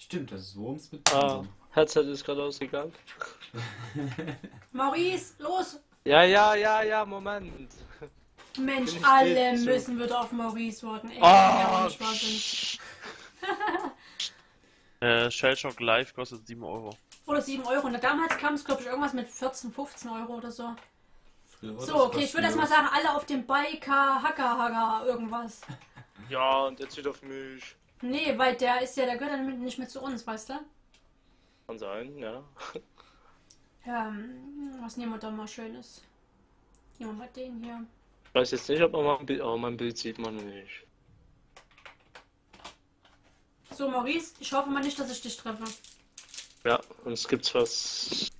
Stimmt, das ist Wurms mit Panzer. Ah, Headset ist gerade ausgegangen. Maurice, los! Ja, Moment. Mensch, alle müssen wir auf Maurice warten. Ey, Shell Shock Live kostet 7 Euro. Oder 7 Euro. Und damals kam es, glaube ich, irgendwas mit 14, 15 Euro oder so. So, okay, ich würde das mal sagen, alle auf den Biker, Hacker, irgendwas. Ja, und der zieht auf mich. Nee, weil der ist ja, der gehört dann nicht mehr zu uns, weißt du? Kann sein, ja. Was nehmen wir da mal Schönes? Nehmen wir mal den hier. Ich weiß jetzt nicht, ob man mal ein Bild, aber mein Bild sieht man nicht. So, Maurice, ich hoffe mal nicht, dass ich dich treffe. Ja, uns gibt's was.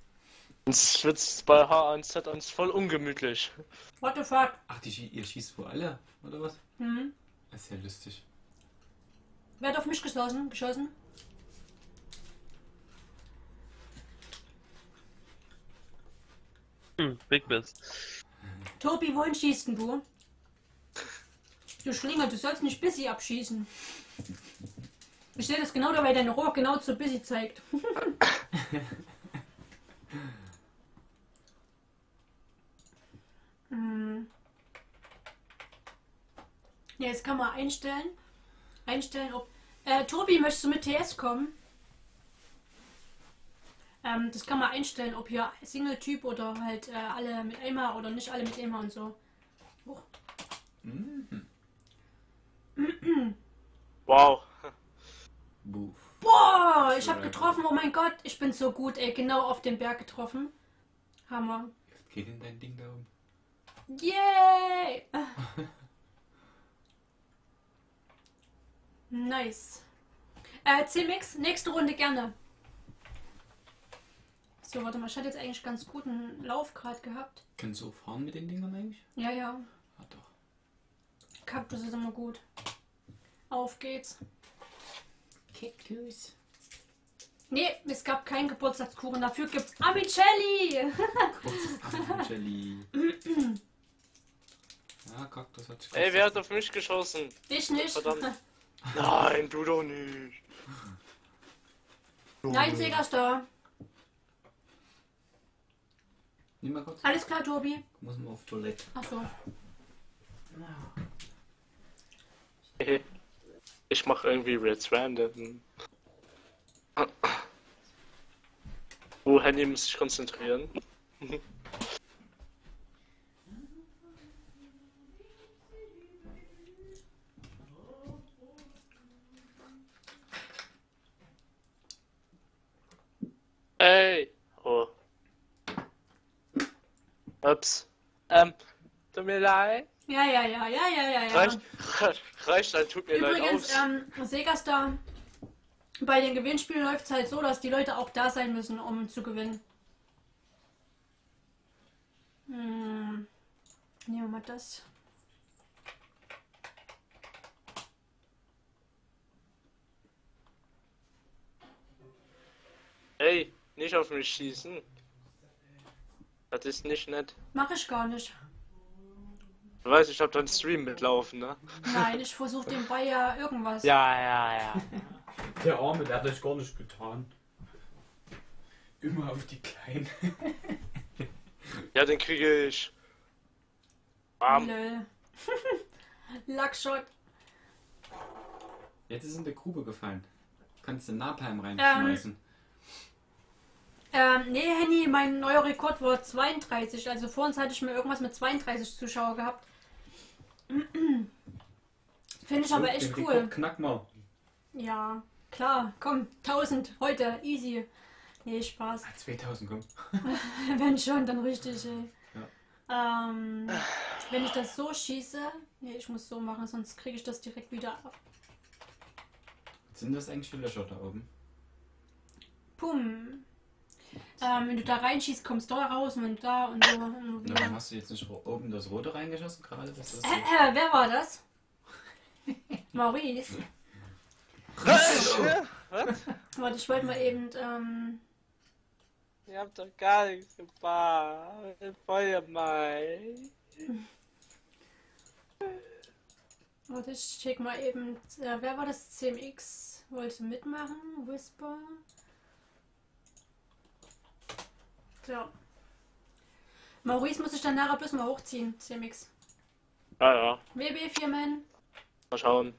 Uns wird's bei H1Z1 voll ungemütlich. What the fuck? Ach, ihr schießt wohl alle, oder was? Mhm. Das ist ja lustig. Wer hat auf mich geschossen? Big Biss. Tobi, wohin schießt denn du? Du Schlinger, du sollst nicht Busy abschießen. Ich sehe das genau dabei, dein Rohr genau zu Busy zeigt. Ja, jetzt kann man einstellen, ob... Tobi, möchtest du mit TS kommen? Das kann man einstellen, ob hier Single-Typ oder halt alle mit Aimer oder nicht alle mit Aimer und so. Oh. Wow. Boah, ich hab getroffen, oh mein Gott, ich bin so gut, ey, genau auf den Berg getroffen. Hammer. Jetzt geht in dein Ding da oben. Yay! Nice. CMX, nächste Runde gerne. So, warte mal, ich hatte jetzt eigentlich ganz guten Lauf gerade gehabt. Kannst du fahren mit den Dingern eigentlich? Ja. Ah, doch. Kaktus ist immer gut. Auf geht's. Kaktus. Nee, es gab keinen Geburtstagskuchen, dafür gibt's Amicelli! Amicelli. Ja, Kaktus hat's geschossen. Ey, wer hat auf mich geschossen? Ich nicht. Verdammt. Nein, du doch nicht. Nein, Sega ist da. Alles klar, Tobi. Muss mal auf Toilette. Achso. Ich mach irgendwie Reds Random. Oh, Handy muss sich konzentrieren. Ey! Oh. Ups. Tut mir leid. Ja. Reicht, dann tut mir leid. Übrigens, Segastar, bei den Gewinnspielen läuft es halt so, dass die Leute auch da sein müssen, um zu gewinnen. Nehmen wir mal das. Ey, nicht auf mich schießen. Das ist nicht nett. Mach ich gar nicht. Du weißt, ich hab deinen Stream mitlaufen, ne? Nein, ich versuch den Bayer irgendwas. Ja. Der Arme, der hat euch gar nicht getan. Immer auf die Kleinen. Ja, den kriege ich. Bam. Lol. Luckshot. Jetzt ist in der Grube gefallen. Kannst du Napalm reinschmeißen. Nee, Henny, mein neuer Rekord war 32. Also vor uns hatte ich mir irgendwas mit 32 Zuschauer gehabt. Finde ich aber echt cool. Rekord knack mal. Ja, klar. Komm, 1000 heute. Easy. Nee, Spaß. 2000, komm. Wenn schon, dann richtig, ey. Ja. Wenn ich das so schieße... Nee, ich muss so machen, sonst kriege ich das direkt wieder ab. Sind das eigentlich die Löcher da oben? Pum. Wenn du da reinschießt, kommst du da raus und da und so. Na, warum hast du jetzt nicht oben das Rote reingeschossen gerade? Wer war das? Maurice. Warte, ich wollte mal eben... Ihr habt doch gar nichts gebaut. Feuer mal. Warte, ich check mal eben... Wer war das? CMX? wollte mitmachen, Whisper. So. Maurice muss ich dann nachher bloß mal hochziehen, CMX. Ah ja. WB-Firmen. Mal schauen.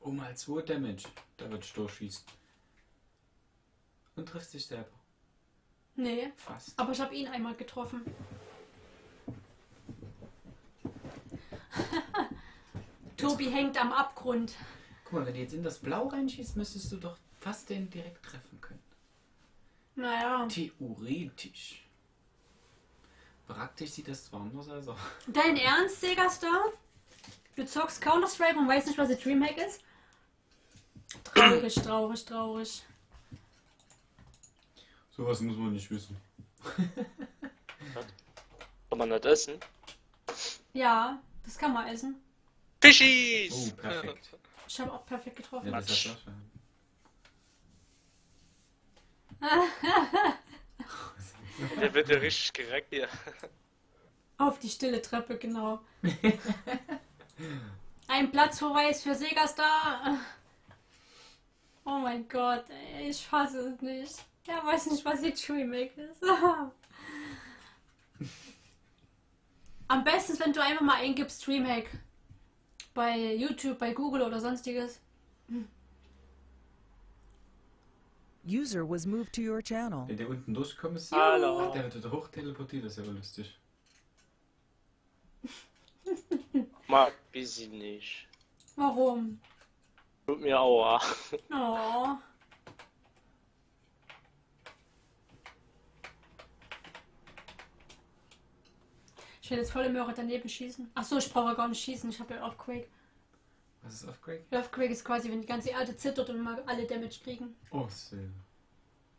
Oh, mal 2 Damage. Da wird durchschießen. Und triffst dich selber. Nee. Fast. Aber ich habe ihn einmal getroffen. Tobi hängt am Abgrund. Guck mal, wenn du jetzt in das Blau reinschießt, müsstest du doch fast den direkt treffen können. Naja. Theoretisch. Praktisch sieht das zwar anders aus. Also. Dein Ernst, Segastar? Du zockst Counter Strike und weißt nicht, was ein Dreamhack ist? Traurig, traurig, traurig. Sowas muss man nicht wissen. Kann man das essen? Ja, das kann man essen. Fischis! Oh, perfekt. Ich habe auch perfekt getroffen. Ja, das ist der wird ja richtig gereckt hier. Auf die stille Treppe, genau. Ein Platzverweis für Segastar. Oh mein Gott, ey, ich fasse es nicht. Er weiß nicht, was jetzt Dreamhack ist. Am besten, wenn du einfach mal eingibst Dreamhack. Bei YouTube, bei Google oder sonstiges. User was moved to your channel. Wenn der unten durchgekommen ist, hallo. Der wird hoch teleportiert, das ist ja lustig. Mag ich sie nicht. Warum? Tut mir aua. Oh. Ich will jetzt volle Möhre daneben schießen. Achso, ich brauche gar nicht schießen, ich habe ja Earthquake. Was ist Earthquake? Earthquake ist quasi, wenn die ganze Erde zittert und mal alle Damage kriegen. Oh, sehr.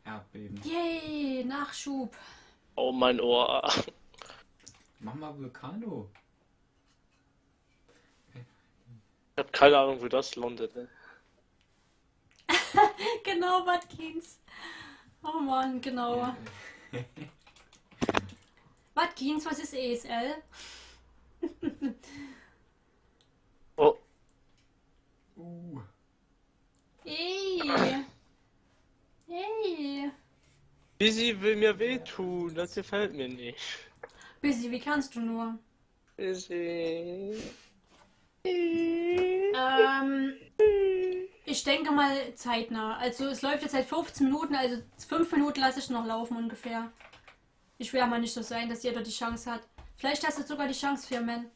Erdbeben. Yay, Nachschub. Oh, mein Ohr. Mach mal Vulcano. Ich habe keine Ahnung, wo das landet. Ne? Genau, Watkins. Oh Mann, genau. Watkins, was ist ESL? Oh. Ey. Ey. Busy will mir wehtun, das gefällt mir nicht. Busy, wie kannst du nur? Busy. Ich denke mal zeitnah. Also es läuft jetzt seit 15 Minuten, also 5 Minuten lasse ich noch laufen ungefähr. Ich will ja mal nicht so sein, dass jeder die Chance hat. Vielleicht hast du sogar die Chance für Men.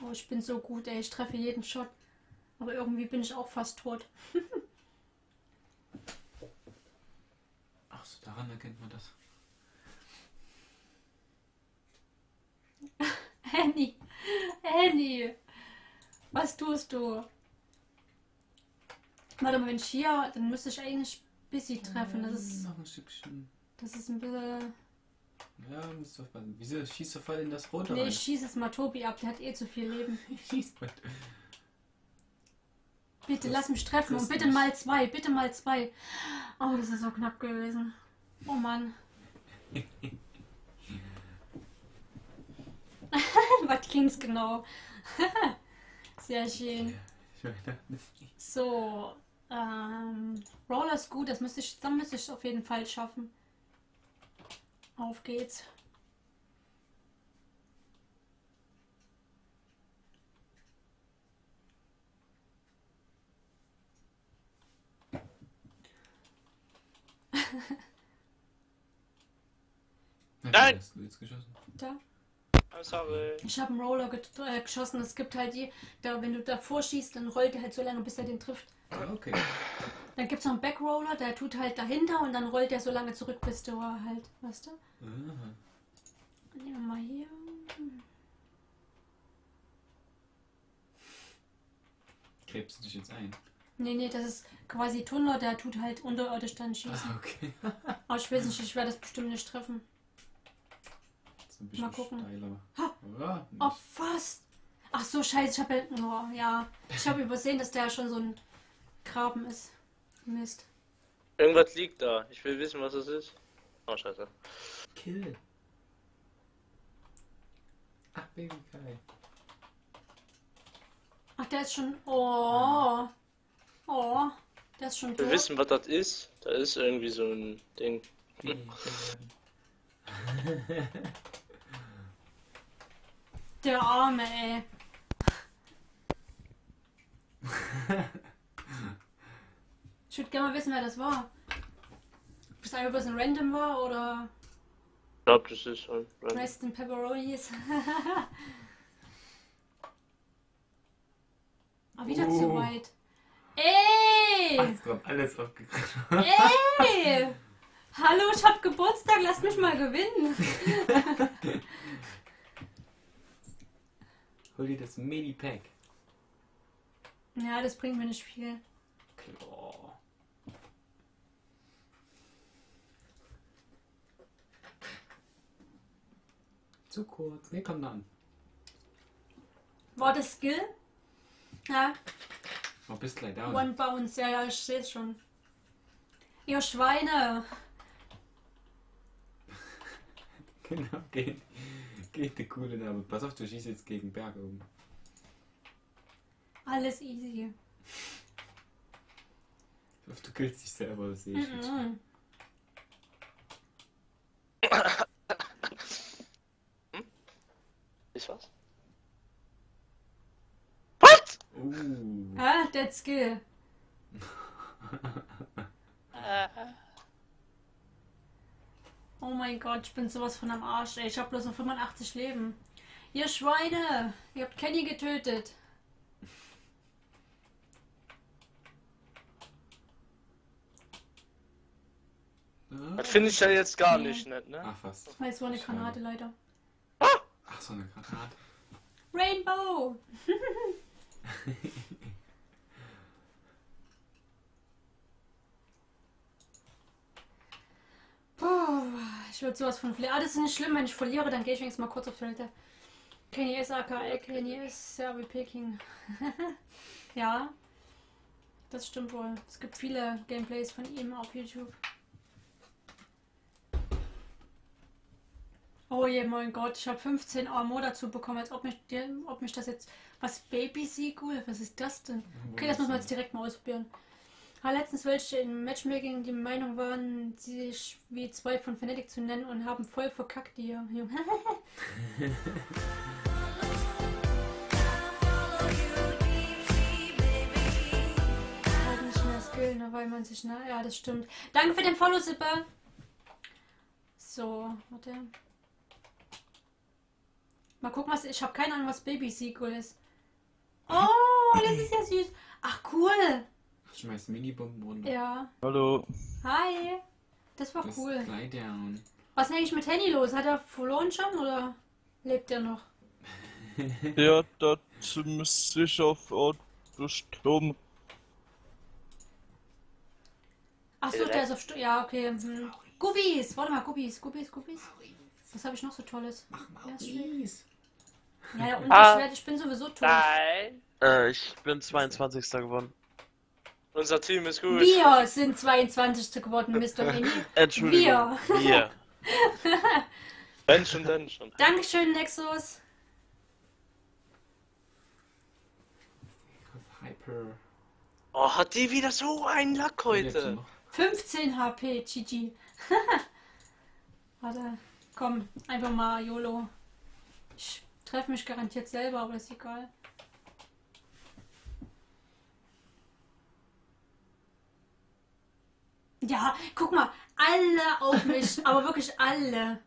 Oh, ich bin so gut, ey. Ich treffe jeden Shot. Aber irgendwie bin ich auch fast tot. Ach so, daran erkennt man das. Annie. Annie. Was tust du? Warte mal, wenn ich hier, dann müsste ich eigentlich Busy treffen. Das ist noch ein Stückchen. Das ist ein bisschen... Ja, musst du aufpassen. Wieso schießt du voll in das Rote rein? Nee, ich schieße jetzt mal Tobi ab, der hat eh zu viel Leben. Bitte, lass mich treffen und bitte mal 2, bitte mal 2. Oh, das ist so knapp gewesen. Oh Mann. Watkins, genau. Sehr schön. So, Roller ist gut, das müsste ich, dann müsste ich es auf jeden Fall schaffen. Auf geht's. Nein! Hast du jetzt geschossen? Da? Sorry. Ich habe einen Roller geschossen. Es gibt halt die, da, wenn du davor schießt, dann rollt der halt so lange, bis er den trifft. Okay. Dann gibt es noch einen Backroller, der tut halt dahinter und dann rollt der so lange zurück, bis du halt, weißt du? Aha. Nehmen wir mal hier. Krebst du dich jetzt ein? Nee, nee, das ist quasi Tunnel, der tut halt unterirdisch dann schießen. Ah, okay. Aber ich weiß nicht, ich werde das bestimmt nicht treffen. Ein bisschen mal gucken. Steiler. Oh, oh, fast! Ach so, scheiße, ich habe oh, ja. Ich habe übersehen, dass der schon so ein Graben ist. Mist. Irgendwas liegt da. Ich will wissen, was es ist. Oh, scheiße. Kill. Ach, Baby Kai. der ist schon. Oh. Oh. Der ist schon tot. Wir wissen, was das ist. Da ist irgendwie so ein Ding. Der Arme, ey. Ich würde gerne mal wissen, wer das war. Ob das einfach ein Random war oder. Ich glaube, das ist ein Random. Rest in Pepperonis. Ah, wieder zu weit. Ey! Ach, ich glaub, alles aufgekriegt. Ey! Hallo, ich hab Geburtstag, lasst mich mal gewinnen. Hol dir das Mini-Pack. Ja, das bringt mir nicht viel. Klar. Zu kurz. Nee, komm dann. War das Skill? Ja. Oh, bist gleich da. One Bounce, ja, ich seh's schon. Ihr Schweine! Genau, geht die Kuhle da. Pass auf, du schießt jetzt gegen Berg oben. Alles easy. Ich hoffe, du killst dich selber, das sehe ich nicht. Ist was? Was? Ah, der Skill. Oh mein Gott, ich bin sowas von am Arsch, ey. Ich hab bloß noch 85 Leben. Ihr Schweine, ihr habt Kenny getötet. Das finde ich ja jetzt gar nicht nett, ne? Ach, fast. Weil es war eine Granate, leider. Ach, so eine Granate. Rainbow! Puh, ich würde sowas von verlieren. Ah, das ist nicht schlimm, wenn ich verliere, dann gehe ich wenigstens mal kurz auf Toilette. Kenny S, AKL, Kenny S, Serbi Peking. Ja, das stimmt wohl. Es gibt viele Gameplays von ihm auf YouTube. Oh je, mein Gott, ich habe 15 Armor dazu bekommen, als ob mich das jetzt... Was, Baby-Siegel? Was ist das denn? Okay, das muss man jetzt direkt mal ausprobieren. Habe letztens welche in Matchmaking die Meinung waren, sich wie zwei von Fnatic zu nennen und haben voll verkackt, die Jungen. Hat nicht mehr Skill, ne, weil man sich... Ne? Ja, das stimmt. Danke für den Follow, Sippe! So, warte... Mal gucken, was. Ich habe keine Ahnung, was Baby-Sequel ist. Oh, das ist ja süß. Ach, cool. Ich schmeiß Mini-Bomben runter. Ja. Hallo. Hi. Das war das cool. Was ist eigentlich mit Henny los? Hat er verloren schon oder lebt er noch? Ja, das muss sich auf Ort gestorben. Achso, der ist auf Sturm. Ja, okay. Hm. Gubbies. Warte mal, Gubbies. Gubbies, Gubbies. Was habe ich noch so Tolles? Mach mal Gubbies. Ja, unbeschwert, ich bin sowieso tot. Nein. Ich bin 22. geworden. Unser Team ist gut. Wir sind 22. geworden, Mr. Mini. Entschuldigung. Wir. Wenn schon, dann schon. Dankeschön, Nexus. Oh, hat die wieder so einen Lack heute. 15 HP, GG. Warte. Komm, einfach mal YOLO. Ich treffe mich garantiert selber, aber ist egal. Ja, guck mal, alle auf mich, aber wirklich alle.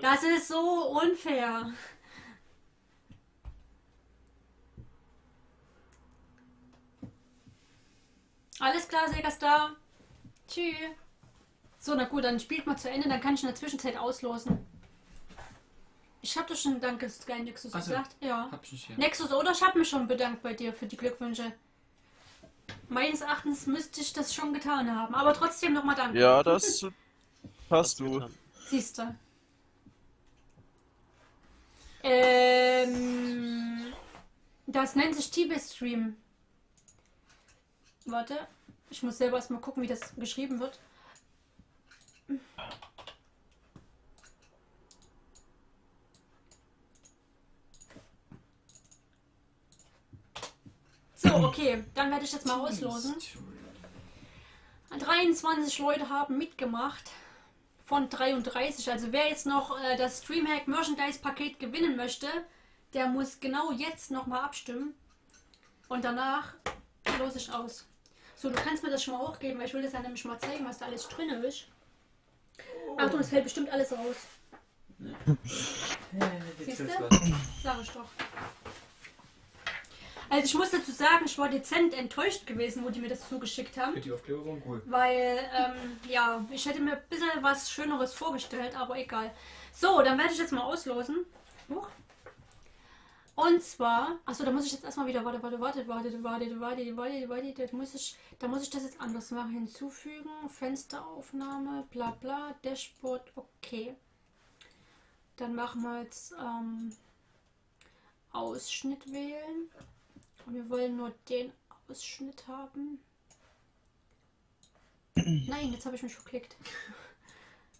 Das ist so unfair. Alles klar, Segastar. Tschüss. So, na gut, dann spielt mal zu Ende, dann kann ich in der Zwischenzeit auslosen. Ich hab doch schon Danke, Sky Nexus gesagt. Ja. Hab ich nicht, ja. Nexus, oder? Ich hab mich schon bedankt bei dir für die Glückwünsche. Meines Erachtens müsste ich das schon getan haben, aber trotzdem nochmal Danke. Ja, das hast du. Siehst du. Das nennt sich TB-Stream. Warte, ich muss selber erstmal gucken, wie das geschrieben wird. So, okay, dann werde ich jetzt mal auslosen. 23 Leute haben mitgemacht von 33. Also wer jetzt noch das Dreamhack Merchandise Paket gewinnen möchte, der muss genau jetzt nochmal abstimmen. Und danach lose ich aus. So, du kannst mir das schon mal hochgeben, weil ich will das ja nämlich mal zeigen, was da alles drin ist. Achtung, es fällt bestimmt alles raus. Nee. Siehst du? Sag ich doch. Also ich muss dazu sagen, ich war dezent enttäuscht gewesen, wo die mir das zugeschickt haben. Die Aufkleber waren cool. Weil, ja, ich hätte mir ein bisschen was Schöneres vorgestellt, aber egal. So, dann werde ich jetzt mal auslosen. Huch. Und zwar, achso, da muss ich jetzt erstmal wieder, warte, da muss ich das jetzt anders machen, hinzufügen, Fensteraufnahme, bla bla, Dashboard, okay. Dann machen wir jetzt Ausschnitt wählen und wir wollen nur den Ausschnitt haben. Nein, jetzt habe ich mich verklickt.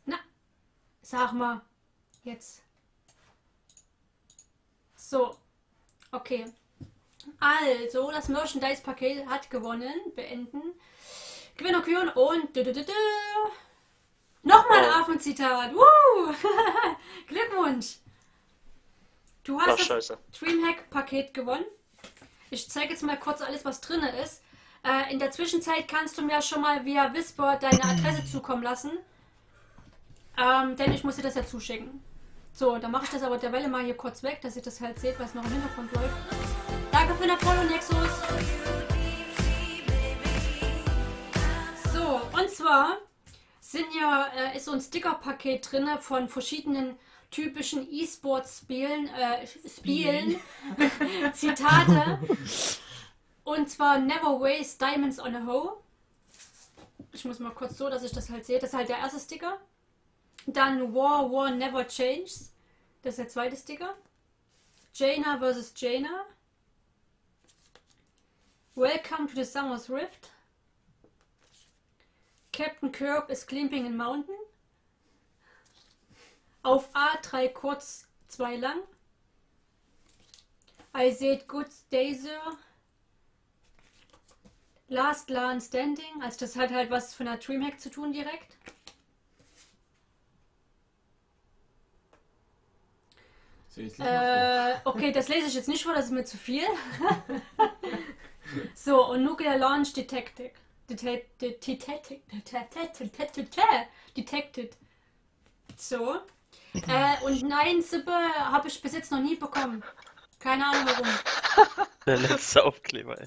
Na, sag mal, jetzt. So, okay. Also, das Merchandise-Paket hat gewonnen. Beenden. Gewinner küren und nochmal ein Affenzitat. Glückwunsch. Du hast das Dreamhack-Paket gewonnen. Ich zeige jetzt mal kurz alles, was drin ist. In der Zwischenzeit kannst du mir schon mal via Whisper deine Adresse zukommen lassen. Denn ich muss dir das ja zuschicken. So, dann mache ich das aber der Welle mal hier kurz weg, dass ihr das halt seht, was noch im Hintergrund läuft. Danke für den Follow, Nexus! So, und zwar sind hier, ist so ein Sticker-Paket drin von verschiedenen typischen E-Sports-Spielen, Zitate. Und zwar Never Waste Diamonds on a Hoe. Ich muss mal kurz so, dass ich das halt sehe. Das ist halt der erste Sticker. Dann War, War Never Changes. Das ist der zweite Sticker. Jaina vs. Jaina. Welcome to the Summer's Rift. Captain Kirk is climbing a mountain. Auf A, 3 kurz, 2 lang. I said good day, sir. Last Lan Standing. Also das hat halt was von der Dreamhack zu tun direkt. So, okay, das lese ich jetzt nicht vor, das ist mir zu viel. So, und Nuclear Launch Detected. Detected. So. Und nein, Sippe habe ich bis jetzt noch nie bekommen. Keine Ahnung warum. Der letzte Aufkleber, ey.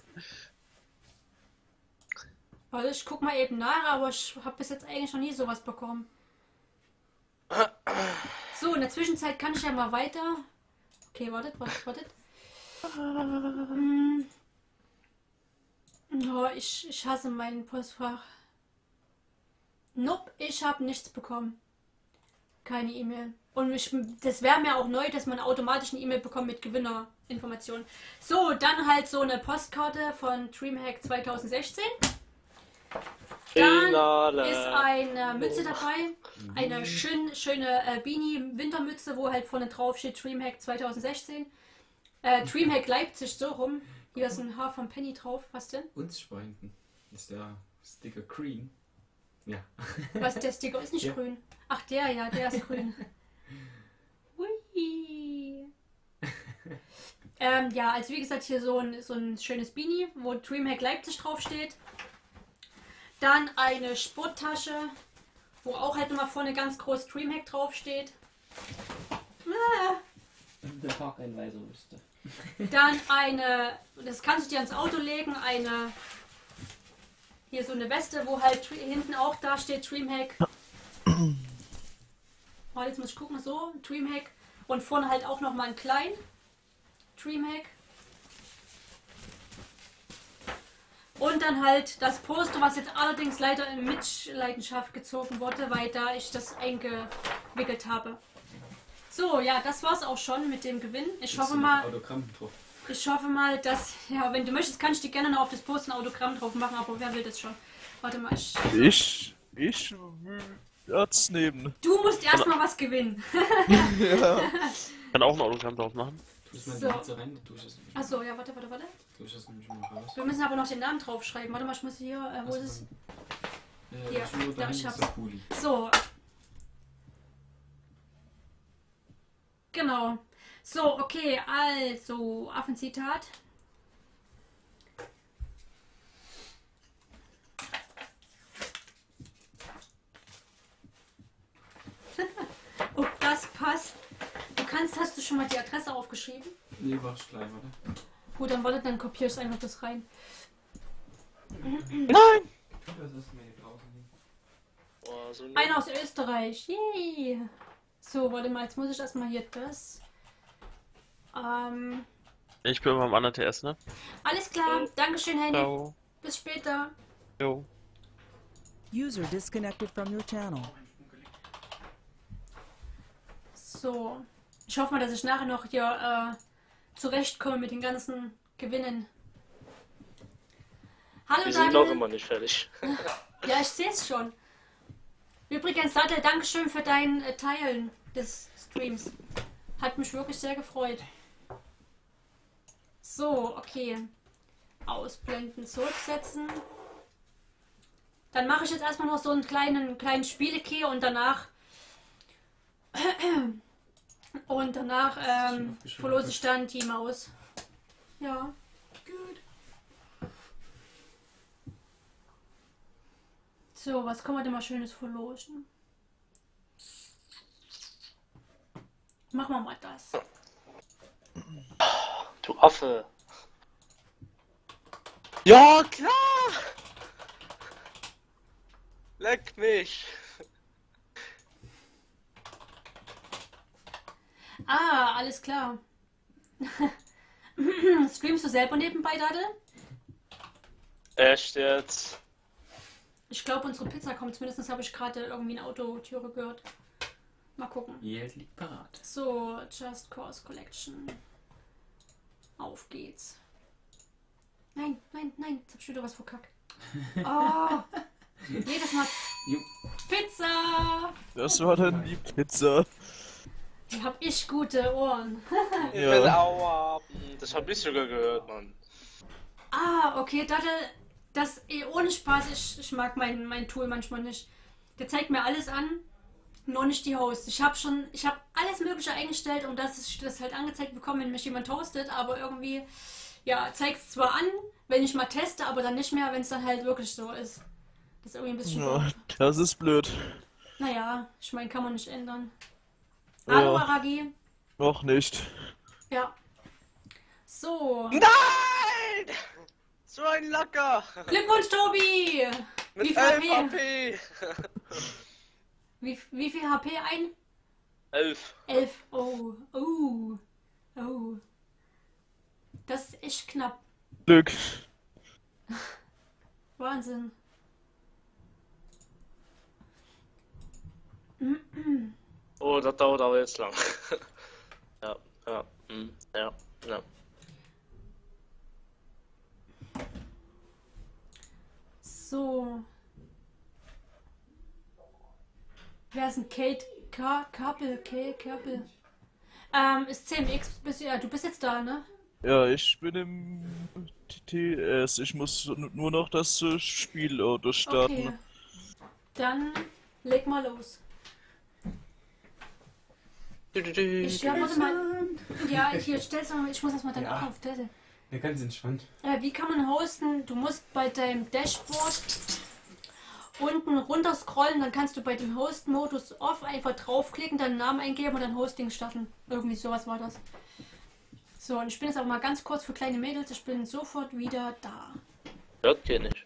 Also ich guck mal eben nach, aber ich habe bis jetzt eigentlich noch nie sowas bekommen. So, in der Zwischenzeit kann ich ja mal weiter. Okay, wartet. Oh, ich hasse meinen Postfach. Nope, ich habe nichts bekommen. Keine E-Mail. Und das wäre mir auch neu, dass man automatisch eine E-Mail bekommt mit Gewinnerinformationen. So, dann halt so eine Postkarte von Dreamhack 2016. Dann ist eine Mütze dabei, eine schöne Beanie-Wintermütze, wo halt vorne drauf steht Dreamhack 2016. Dreamhack Leipzig, so rum. Hier ist ein Haar von Penny drauf. Was denn? Uns Schweinchen ist der Sticker green. Ja. Was, der Sticker ist nicht grün? Ach, der ist grün. Hui. Ja, also wie gesagt, hier so ein schönes Beanie, wo Dreamhack Leipzig drauf steht. Dann eine Sporttasche, wo auch halt nochmal vorne ganz groß Dreamhack draufsteht. Eine Parkeinweisung müsste. Dann eine, das kannst du dir ans Auto legen, eine, hier so eine Weste, wo halt hinten auch da steht Dreamhack. Oh, jetzt muss ich gucken, so, Dreamhack. Und vorne halt auch nochmal ein klein Dreamhack. Und dann halt das Poster, was jetzt allerdings leider in Mitleidenschaft gezogen wurde, weil da ich das eingewickelt habe. So, ja, das war's auch schon mit dem Gewinn. Ich hoffe mal, dass, ja, wenn du möchtest, kann ich dir gerne noch auf das Poster ein Autogramm drauf machen, aber wer will das schon? Warte mal, ich will das nehmen. Du musst erstmal was gewinnen. Ja. Kann auch ein Autogramm drauf machen. Müssen wir die Hitze rein? Achso, ja, warte. Du das nämlich mal raus. Wir müssen aber noch den Namen draufschreiben. Warte mal, ich muss hier. Wo ist es? Ja, da ich hab's. So. Genau. So, okay, also Affenzitat. Ob das passt. Hast du schon mal die Adresse aufgeschrieben? Nee, war ich gleich, warte. Gut, dann warte, dann kopiere ich einfach das rein. Nein! Das ist mir draußen. Einer aus Österreich. Yay! So, warte mal, jetzt muss ich erstmal hier das. Ich bin beim anderen TS, ne? Alles klar, Dankeschön, Henny. Ciao. Bis später. Jo. User disconnected from your channel. So. Ich hoffe mal, dass ich nachher noch hier zurechtkomme mit den ganzen Gewinnen. Hallo, wir sind Daniel. Noch immer nicht fertig. Ja, ich sehe es schon. Übrigens, Sattel, Dankeschön für dein Teilen des Streams. Hat mich wirklich sehr gefreut. So, okay. Ausblenden, zurücksetzen. Dann mache ich jetzt erstmal noch so einen kleinen Spielekey und danach... Und danach verlose ich dann die Maus. Ja, gut. So, was kann man denn mal Schönes verlosen? Machen wir mal das. Du Affe. Ja, klar! Leck mich! Ah, alles klar. Streamst du selber nebenbei, Dadel? Echt jetzt? Ich glaube, unsere Pizza kommt. Zumindest habe ich gerade irgendwie eine Autotüre gehört. Mal gucken. Jetzt liegt parat. So, Just Cause Collection. Auf geht's. Nein. Jetzt hab ich wieder was verkackt. Oh. Jedes Mal. Pizza! Das war dann die Pizza. Hab ich gute Ohren. Ja. Das hab ich sogar gehört, Mann. Ah, okay, das ohne Spaß, ich mag mein Tool manchmal nicht. Der zeigt mir alles an, nur nicht die Hosts. Ich hab alles Mögliche eingestellt, um dass ich das halt angezeigt bekomme, wenn mich jemand hostet, aber irgendwie, ja, zeigt es zwar an, wenn ich mal teste, aber dann nicht mehr, wenn es dann halt wirklich so ist. Das ist irgendwie ein bisschen blöd. Das ist blöd. Naja, ich meine, kann man nicht ändern. Hallo, ja. Aragi. Noch nicht. Ja. So. Nein! So ein Lacker! Glückwunsch, Tobi! Mit wie viel 11 HP? Wie viel HP ein? 11. 11. Oh. Oh. Oh. Das ist echt knapp. Glück. Wahnsinn. Oh, das dauert aber jetzt lang. Ja. So. Wer ist denn Kate? Kappel. Ist CMX, du bist jetzt da, ne? Ja, ich bin im TTS. Ich muss nur noch das Spiel starten. Okay. Dann leg mal los. Ich warte mal. Ja, hier stellst du mal, ich muss erstmal deinen Akku auf Tette. Ja, ganz entspannt. Wie kann man hosten? Du musst bei deinem Dashboard unten runter scrollen, dann kannst du bei dem Host-Modus off einfach draufklicken, deinen Namen eingeben und dann Hosting starten. Irgendwie sowas war das. So, und ich bin jetzt auch mal ganz kurz für kleine Mädels, ich bin sofort wieder da. Hört ihr nicht?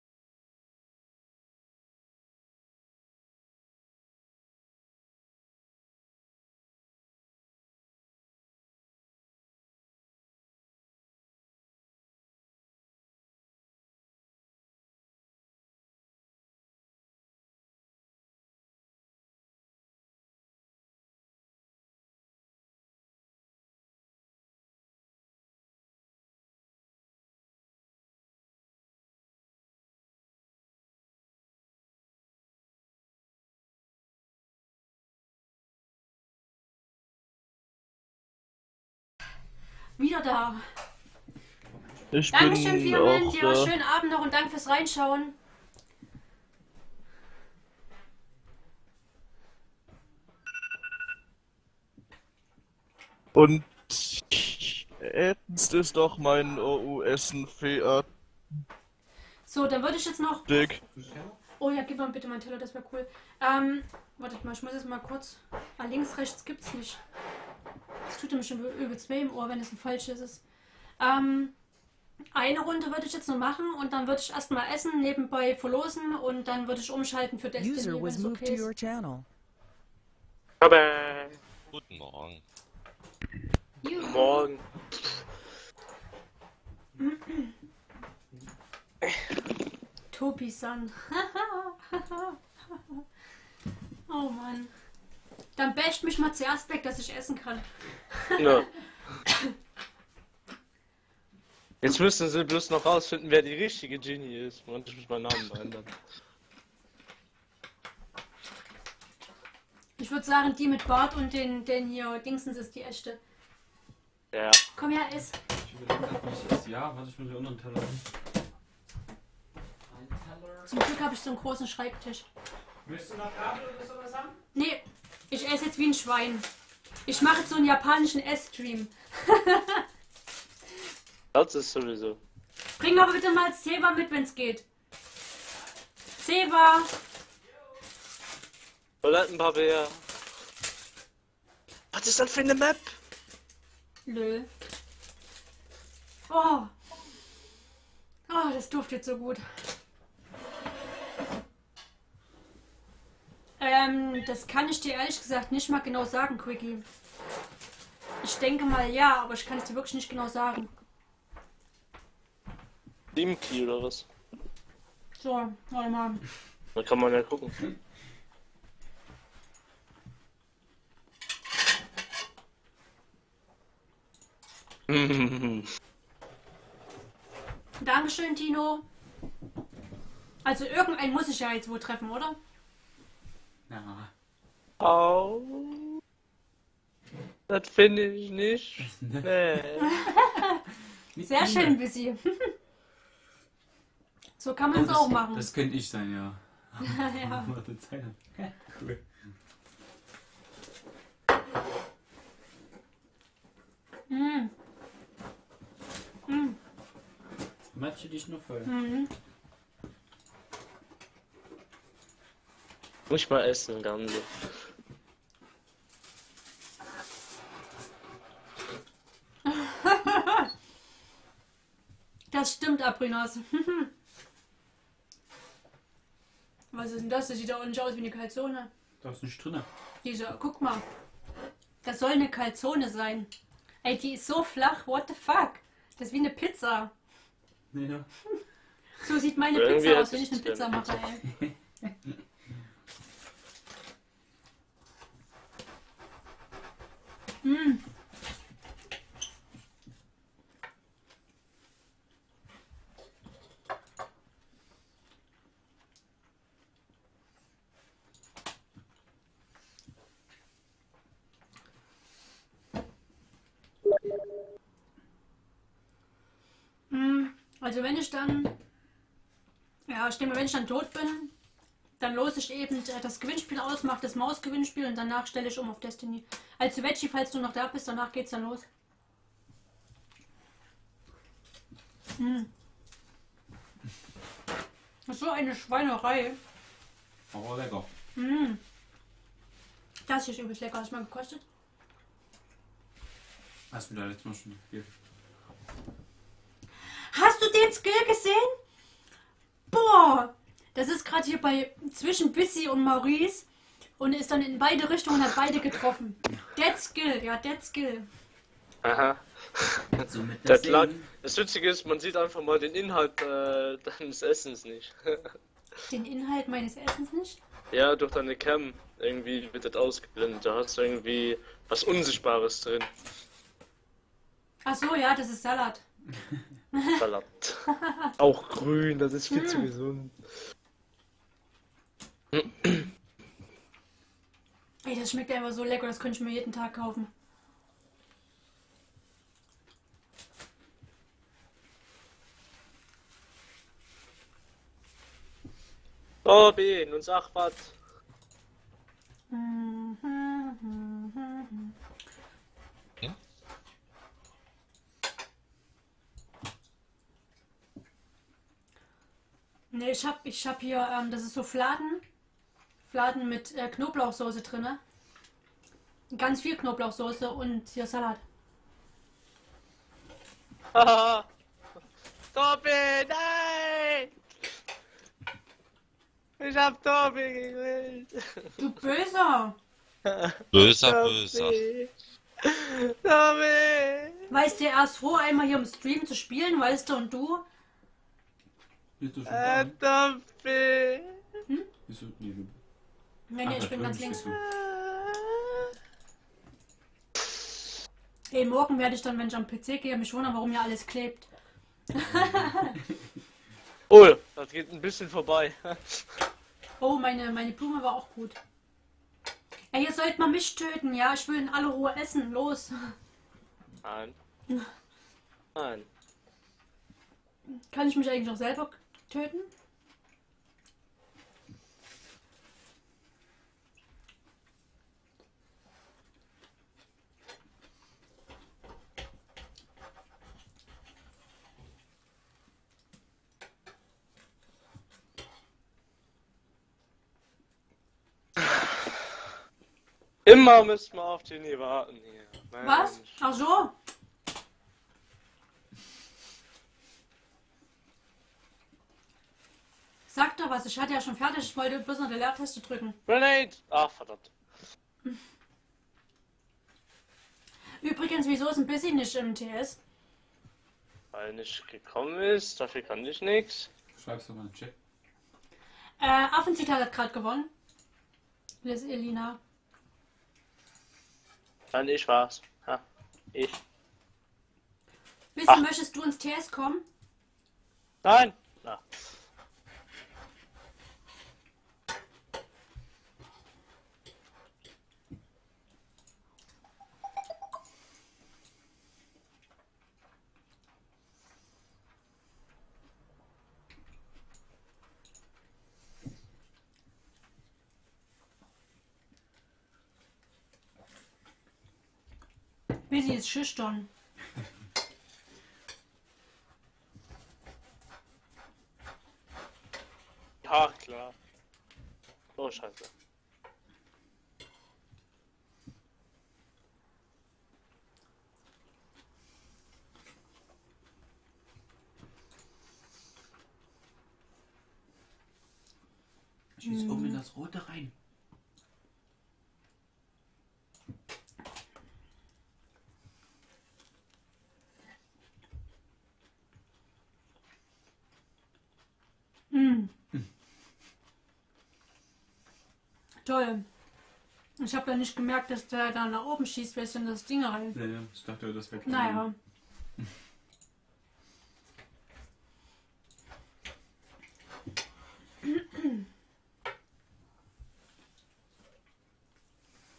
Wieder da. Dankeschön vielmals, ja, schönen Abend noch und danke fürs Reinschauen. Und jetzt ist doch mein OU-Essen fehlt. So, dann würde ich jetzt noch... Dick. Oh ja, gib mal bitte meinen Teller, das wäre cool. Wartet mal, ich muss jetzt mal kurz... Ah, links, rechts gibt's nicht. Es tut mir schon übelst weh im Ohr, wenn es ein falsches ist. Eine Runde würde ich jetzt noch machen und dann würde ich erstmal essen, nebenbei verlosen und dann würde ich umschalten für Destiny, wenn es okay ist. Guten Morgen. Guten Morgen. Tobi-san. Oh Mann. Dann basht mich mal zuerst weg, dass ich essen kann. Ja. Jetzt müssen sie bloß noch rausfinden, wer die richtige Genie ist. Wollte ich mich meinen Namen ändern. Ich würde sagen, die mit Bart und den hier Dingsens ist die echte. Ja. Komm her, iss. Ja, warte, ich muss hier unten einen Teller hin. Zum Glück habe ich so einen großen Schreibtisch. Möchtest du noch Gabel oder sowas haben? Nee. Ich esse jetzt wie ein Schwein. Ich mache jetzt so einen japanischen Ess-Stream. Das ist sowieso. Bring aber bitte mal Zeba mit, wenn es geht. Zeba! Toilettenpapier. Ja. Was ist das für eine Map? Lö. Oh. Oh, das duftet so gut. Das kann ich dir ehrlich gesagt nicht mal genau sagen, Quickie. Ich denke mal ja, aber ich kann es dir wirklich nicht genau sagen. Teamkey oder was? So, warte mal. Da kann man ja gucken. Dankeschön, Tino. Also irgendeinen muss ich ja jetzt wohl treffen, oder? Oh, das finde ich nicht. Sehr schön, Bussi. So kann man es auch machen. Das könnte ich sein, ja. Ja. Cool. Mm. Mm. Matsche dich noch voll. Mhm. Muss ich mal essen, Ganze. Das stimmt, Aprinas. Was ist denn das? Das sieht doch nicht aus wie eine Calzone. Da ist nicht drin. Diese, guck mal. Das soll eine Calzone sein. Ey, die ist so flach, what the fuck? Das ist wie eine Pizza. Ja. So sieht meine irgendwie Pizza aus, wenn ich eine Pizza mache, ey. Mm. Mm. Also wenn ich dann, ja, ich denke, wenn ich dann tot bin, dann lose ich eben das Gewinnspiel aus, mache das Mausgewinnspiel und danach stelle ich um auf Destiny. Also Veggie, falls du noch da bist, danach geht's dann los. Hm. Das ist so eine Schweinerei. Aber lecker. Hm. Das ist übelst lecker. Hast du mal gekostet? Hast du mir da letztes Mal schon viel. Hast du den Skill gesehen? Boah! Das ist gerade hier bei zwischen Bissy und Maurice und ist dann in beide Richtungen und hat beide getroffen. Dead Skill, ja, Dead Skill. Aha. Das Witzige ist, man sieht einfach mal den Inhalt deines Essens nicht. Den Inhalt meines Essens nicht? Ja, durch deine Cam irgendwie wird das ausgeblendet. Da hast du irgendwie was Unsichtbares drin. Ach so, ja, das ist Salat. Salat. Auch grün, das ist viel zu gesund. Ey, das schmeckt einfach so lecker, das könnte ich mir jeden Tag kaufen. Robin, und sag was. Ja? Ne, ich hab hier, das ist so Fladen. Fladen mit Knoblauchsoße drin. Ne? Ganz viel Knoblauchsoße und hier Salat. Haha! Robin, nein! Ich hab Tobi gegrillt. Du Böser. Böser, Böser. Tobi. Weißt du, er ist froh, einmal hier im Stream zu spielen, weißt du, und du? Bist du schon da? Tobi. Hm? Bist du neben? Nein, nee, ich bin ganz links. Ey, morgen werde ich dann, wenn ich am PC gehe, mich wundern, warum hier alles klebt. Oh, das geht ein bisschen vorbei. Oh, meine Blume war auch gut. Ey, ihr sollt mal mich töten, ja? Ich will in aller Ruhe essen. Los. Nein. Nein. Kann ich mich eigentlich auch selber töten? Immer müssen wir auf den hier warten. Hier. Mensch. Was? Ach so? Sag doch was, ich hatte ja schon fertig. Ich wollte bloß noch die Leertaste drücken. Grenade! Ach, verdammt. Übrigens, wieso ist ein bisschen nicht im TS? Weil nicht gekommen ist, dafür kann ich nichts. Schreib's doch mal einen Check. Affenzitat hat gerade gewonnen. Liz Elina. Dann ich war's. Ha, ich. Wissen, möchtest du ins TS kommen? Nein! Na. Busy ist schüchtern. Ja, klar. Oh, scheiße. Schieß oben in das Rote rein. Toll. Ich habe ja nicht gemerkt, dass der da nach oben schießt, weil es in das Ding rein. Ja, ja, ich dachte, das wäre klar. Naja.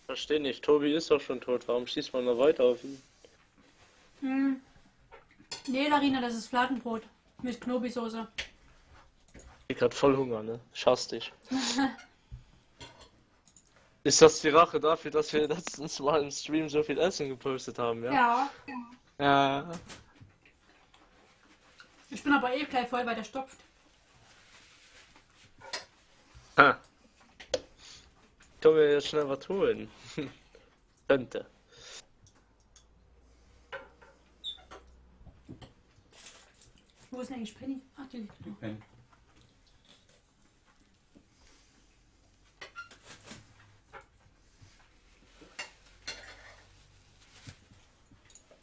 Verstehe nicht, Tobi ist doch schon tot. Warum schießt man noch weiter auf ihn? Hm. Nee, Larina, das ist Fladenbrot mit Knobisoße. Ich hab voll Hunger, ne? Schaff's dich. Ist das die Rache dafür, dass wir letztens mal im Stream so viel Essen gepostet haben, ja? Ja. Ja. Ich bin aber eh gleich voll, weil der stopft. Ha. Können wir jetzt schnell was holen? Könnte. Wo ist denn eigentlich Penny? Ach, die liegt noch. Penny.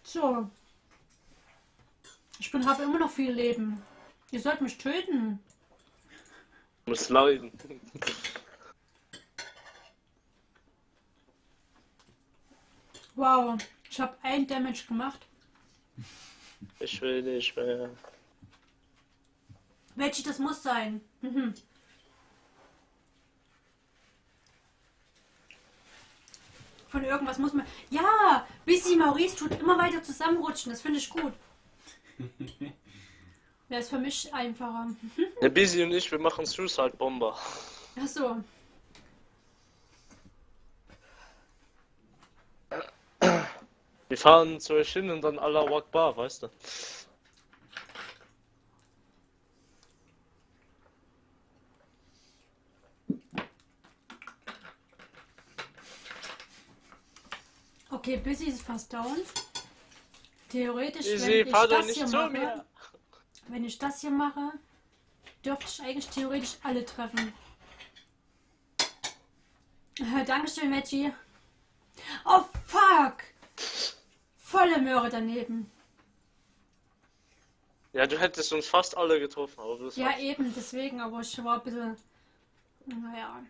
So. Ich habe immer noch viel Leben. Ihr sollt mich töten. Ich muss leiden. Wow, ich habe ein Damage gemacht. Ich will nicht mehr. Welche das muss sein? Mhm. Von irgendwas muss man. Ja, Bissi Maurice tut immer weiter zusammenrutschen. Das finde ich gut. Das ist für mich einfacher. Ja, Bissi und ich, wir machen Suicide Bomber. Ach so. Wir fahren zu euch hin und dann Allah Akbar, weißt du? Okay, Busy ist fast down. Theoretisch, wenn ich das hier mache, dürfte ich eigentlich theoretisch alle treffen. Dankeschön, Veggie. Oh, fuck! Volle Möhre daneben. Ja, du hättest uns fast alle getroffen. Aber das ja, eben, deswegen, aber ich war ein bisschen... Naja.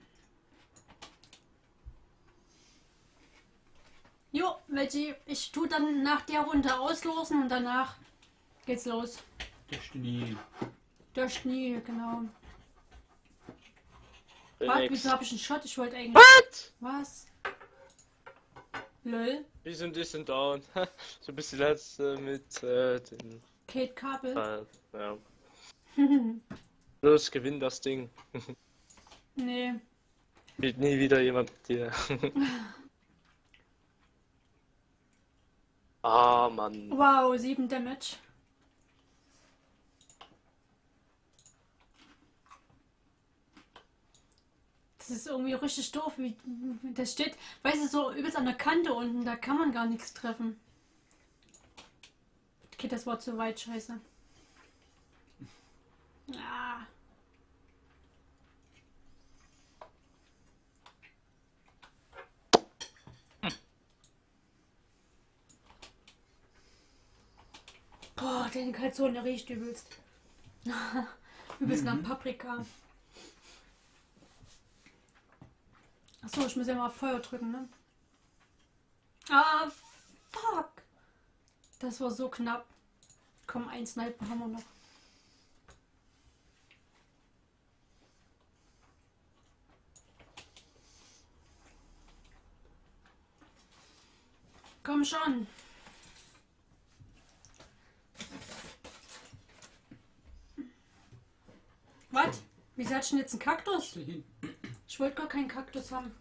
Jo, Veggie, ich tue dann nach der Runde auslosen und danach geht's los. Destiny. Destiny, genau. Warte, wieso habe ich einen Shot? Ich wollte eigentlich... What? Was? Lol. Die sind down. So bist die letzte mit den... Kate Kabel. Ja. Los, gewinn das Ding. Nee. Wird nie wieder jemand mit dir. Ah, Mann. Wow, 7 Damage. Das ist irgendwie richtig doof, wie das steht, weißt du, so übelst an der Kante unten, da kann man gar nichts treffen. Okay, das war zu weit, scheiße. Ah. Boah, deine Kalzone riecht übelst. Übelst nach Paprika. Achso, ich muss ja mal auf Feuer drücken, ne? Ah, fuck! Das war so knapp. Komm, ein Sniper haben wir noch. Komm schon! Was? Wieso hat denn jetzt einen Kaktus? Ich wollte gar keinen Kaktus haben.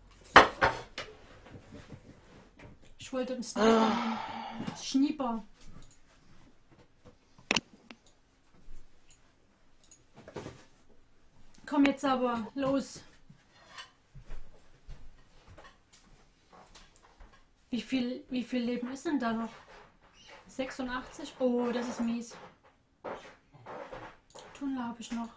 Ich wollte einen Sniper haben. Schnieper. Komm jetzt aber, los. Wie viel Leben ist denn da noch? 86? Oh, das ist mies. Tunnel habe ich noch.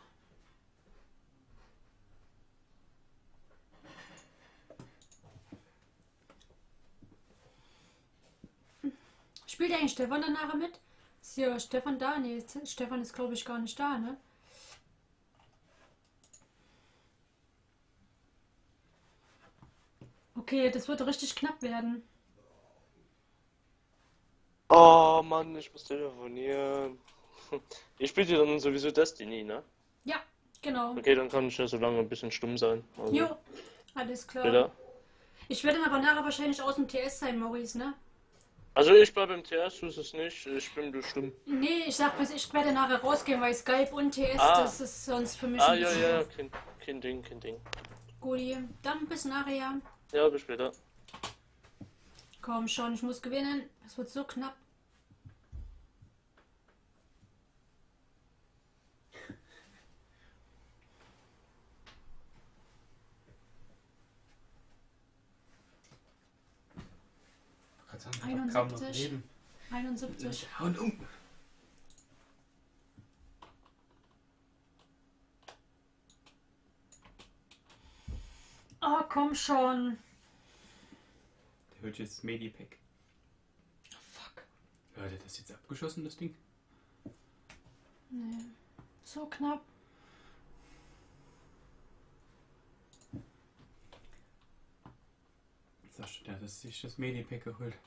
Spielt eigentlich Stefan danach mit? Ist ja Stefan da? Nee, Stefan ist glaube ich gar nicht da, ne? Okay, das wird richtig knapp werden. Oh Mann, ich muss telefonieren. Ihr spielt ja dann sowieso Destiny, ne? Ja, genau. Okay, dann kann ich ja so lange ein bisschen stumm sein. Also, jo, alles klar. Wieder. Ich werde aber nachher wahrscheinlich aus dem TS sein, Maurice, ne? Also ich bleibe im TS, du es nicht, ich bin bestimmt. Nee, ich sag bis ich werde nachher rausgehen, weil Skype und TS, das ist sonst für mich ein bisschen... ja, kein Ding. Gut, dann bis nachher. Ja, bis später. Komm schon, ich muss gewinnen, es wird so knapp. Kaum noch leben. 71. Und Oh, komm schon. Der holt jetzt Medipack. Oh, fuck. Leute, das jetzt abgeschossen, das Ding? Nee. So knapp. Sascha, der hat sich das Medipack geholt.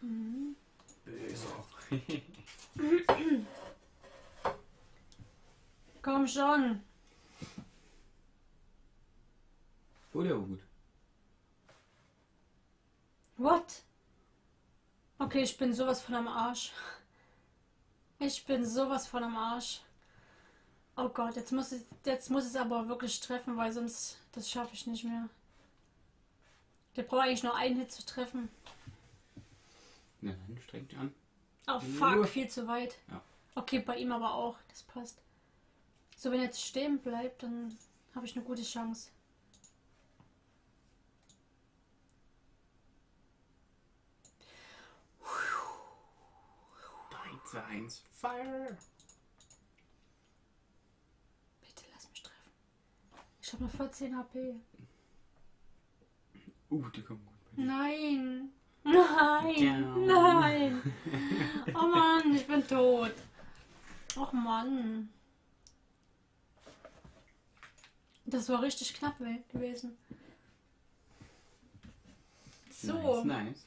Mhm. Böse. Komm schon. Oh, der war gut. What? Okay, ich bin sowas von am Arsch. Ich bin sowas von am Arsch. Oh Gott, jetzt muss es aber wirklich treffen, weil sonst das schaffe ich nicht mehr. Der braucht eigentlich nur einen Hit zu treffen. Nein, nein, strengt an. Oh fuck, viel zu weit. Ja. Okay, bei ihm aber auch, das passt. So, wenn er jetzt stehen bleibt, dann habe ich eine gute Chance. Eins. Fire! Bitte lass mich treffen. Ich habe nur 14 HP. Die kommen gut bei dir. Nein! Nein! Down. Nein! Oh Mann, ich bin tot. Och Mann. Das war richtig knapp gewesen. So. Nice, nice.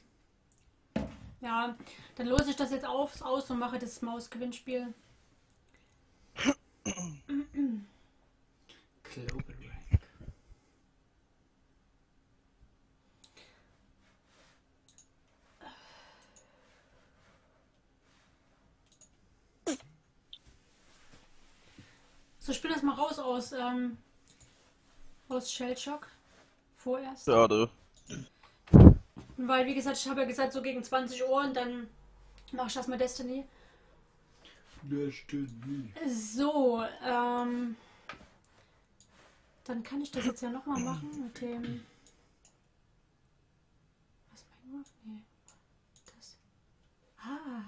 Ja, dann lose ich das jetzt aus und mache das Maus-Gewinnspiel. Global Rank. So, ich bin das mal raus aus Shell Shock. Vorerst. Schade. Weil, wie gesagt, ich habe ja gesagt, so gegen 20 Uhr und dann mache ich das mal Destiny. Destiny. So, dann kann ich das jetzt ja nochmal machen mit dem... Was mein Uhr? Nee. Das. Ah.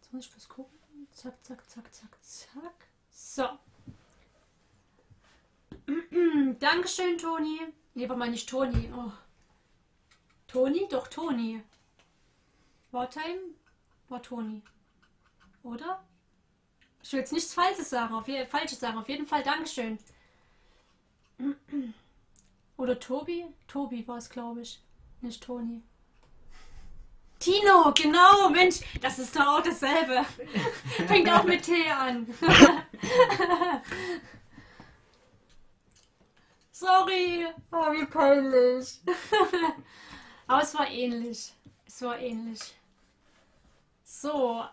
Jetzt muss ich bloß gucken. Zack, zack, zack, zack, zack. So. Dankeschön, Toni. Nee, aber mal nicht Toni. Oh. Toni? Doch, Toni. Wartime war Toni. Oder? Ich will jetzt nichts Falsches sagen. Auf jeden Fall Dankeschön. Oder Tobi? Tobi war es, glaube ich. Nicht Toni. Tino, genau. Mensch, das ist doch auch dasselbe. Fängt auch mit T an. Sorry. Oh, wie peinlich. Aber es war ähnlich. Es war ähnlich. So,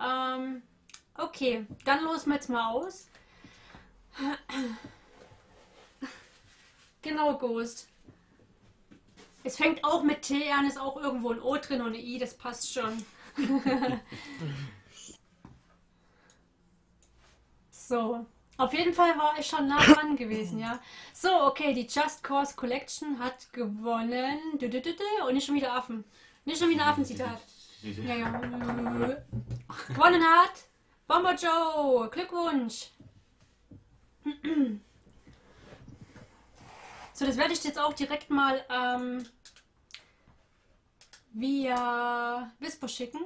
okay. Dann losen wir jetzt mal aus. Genau, Ghost. Es fängt auch mit T an, ist auch irgendwo ein O drin und eine I, das passt schon. So. Auf jeden Fall war ich schon nah dran gewesen, ja. So, okay, die Just Cause Collection hat gewonnen. Und nicht schon wieder Affen. Nicht schon wieder Affen-Zitat. Ja. Gewonnen hat Bomber Joe. Glückwunsch. So, das werde ich jetzt auch direkt mal via Whisper schicken.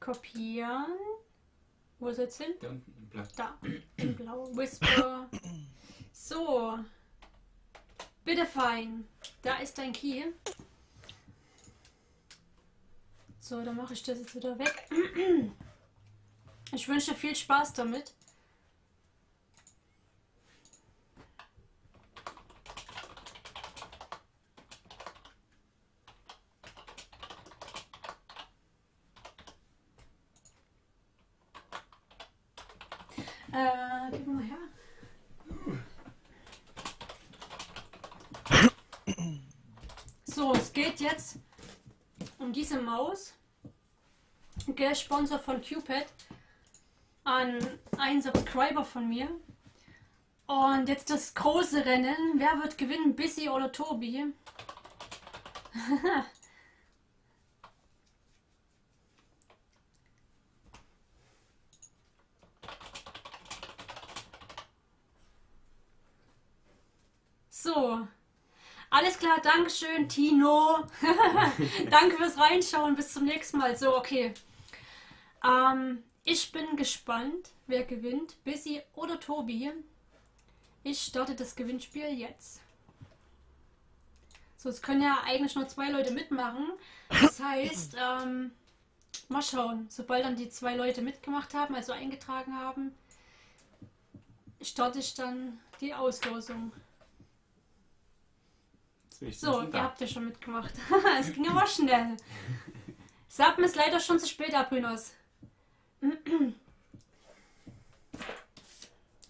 Kopieren. Wo ist jetzt hin? Da unten im Blau. Da, im Blau. Whisper. So. Bitte fein. Da ist dein Key. So, dann mache ich das jetzt wieder weg. Ich wünsche dir viel Spaß damit. Gib mal her. So, es geht jetzt um diese Maus. Der Sponsor von QPad an einen Subscriber von mir. Und jetzt das große Rennen. Wer wird gewinnen? Bissy oder Tobi? So, Alles klar, Dankeschön, Tino. Danke fürs Reinschauen, bis zum nächsten Mal. So, okay. Ich bin gespannt, wer gewinnt, Busy oder Tobi. Ich starte das Gewinnspiel jetzt. So, es können ja eigentlich nur 2 Leute mitmachen. Das heißt, mal schauen. Sobald dann die 2 Leute mitgemacht haben, also eingetragen haben, starte ich dann die Auslosung. So, ihr habt ja schon mitgemacht. Es ging aber schnell. Subm ist leider schon zu spät, Abrünos.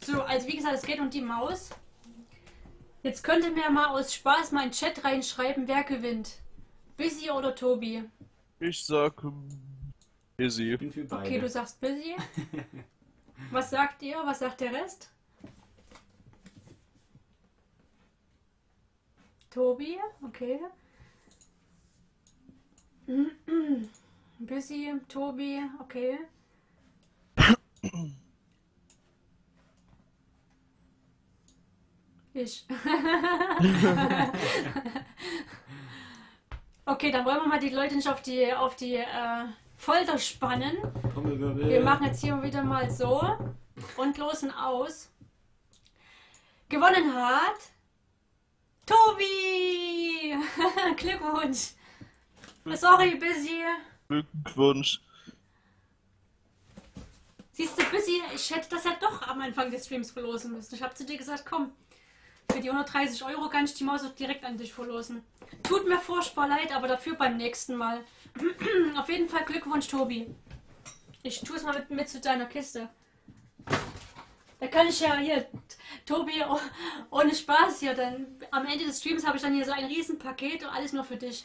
So, also wie gesagt, es geht um die Maus. Jetzt könnt ihr mir mal aus Spaß mal in den Chat reinschreiben, wer gewinnt. Busy oder Tobi? Ich sag Busy. Okay, du sagst Busy. Was sagt ihr? Was sagt der Rest? Tobi, okay. Busy, Tobi, okay. Ich. Okay, dann wollen wir mal die Leute nicht auf die, Folter spannen. Wir machen jetzt hier wieder mal so und losen aus. Gewonnen hat Tobi! Glückwunsch! Sorry, Busy! Glückwunsch! Siehst du, Busy, ich hätte das ja doch am Anfang des Streams verlosen müssen. Ich habe zu dir gesagt, komm, für die 130 € kann ich die Maus auch direkt an dich verlosen. Tut mir furchtbar leid, aber dafür beim nächsten Mal. Auf jeden Fall Glückwunsch, Tobi. Ich tue es mal mit zu deiner Kiste. Da kann ich ja hier, Tobi, ohne Spaß hier, dann am Ende des Streams habe ich dann hier so ein Riesenpaket und alles nur für dich.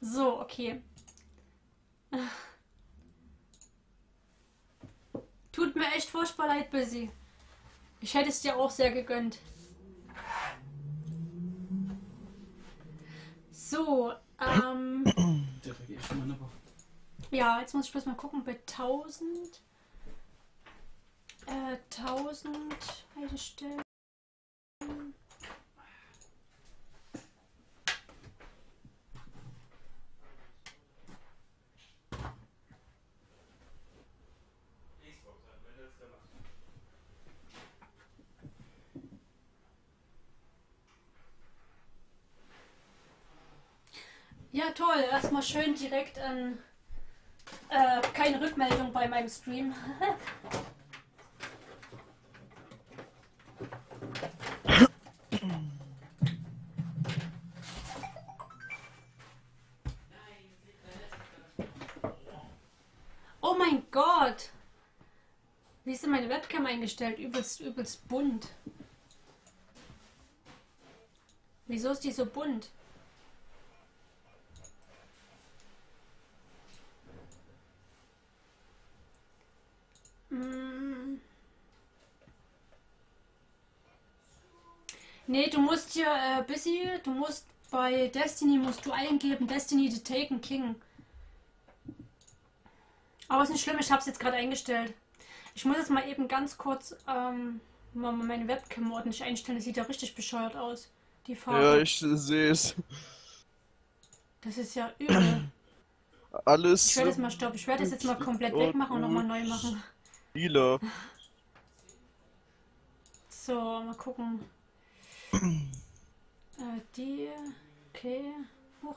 So, okay. Tut mir echt furchtbar leid, Busy. Ich hätte es dir auch sehr gegönnt. So, Der vergeht schon mal eine Woche. Ja, jetzt muss ich bloß mal gucken, bei 1000. 1000 Haltestellen. Ja, toll, erstmal schön direkt an. Keine Rückmeldung bei meinem Stream. Oh mein Gott! Wie ist denn meine Webcam eingestellt? Übelst bunt. Wieso ist die so bunt? Nee, du musst hier, Busy, du musst bei Destiny, musst du eingeben, Destiny the Taken King. Aber ist nicht schlimm, ich hab's jetzt gerade eingestellt. Ich muss jetzt mal eben ganz kurz, mal meine Webcam ordentlich einstellen, das sieht ja richtig bescheuert aus, die Farbe. Ja, ich seh's. Das ist ja übel. Alles... Ich werde das mal stoppen, ich werde das jetzt mal komplett wegmachen und nochmal neu machen. Lila. So, mal gucken. Die, okay. Huch.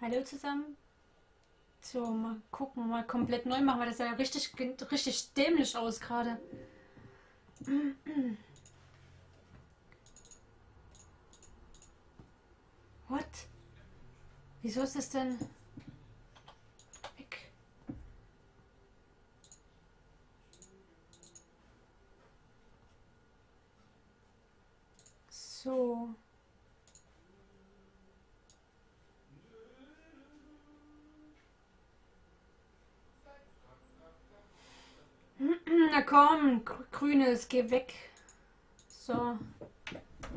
Hallo zusammen. So, mal gucken, mal komplett neu machen, weil das ja richtig dämlich aus gerade. What? Wieso ist das denn... So. Na komm, grünes, geh weg. So.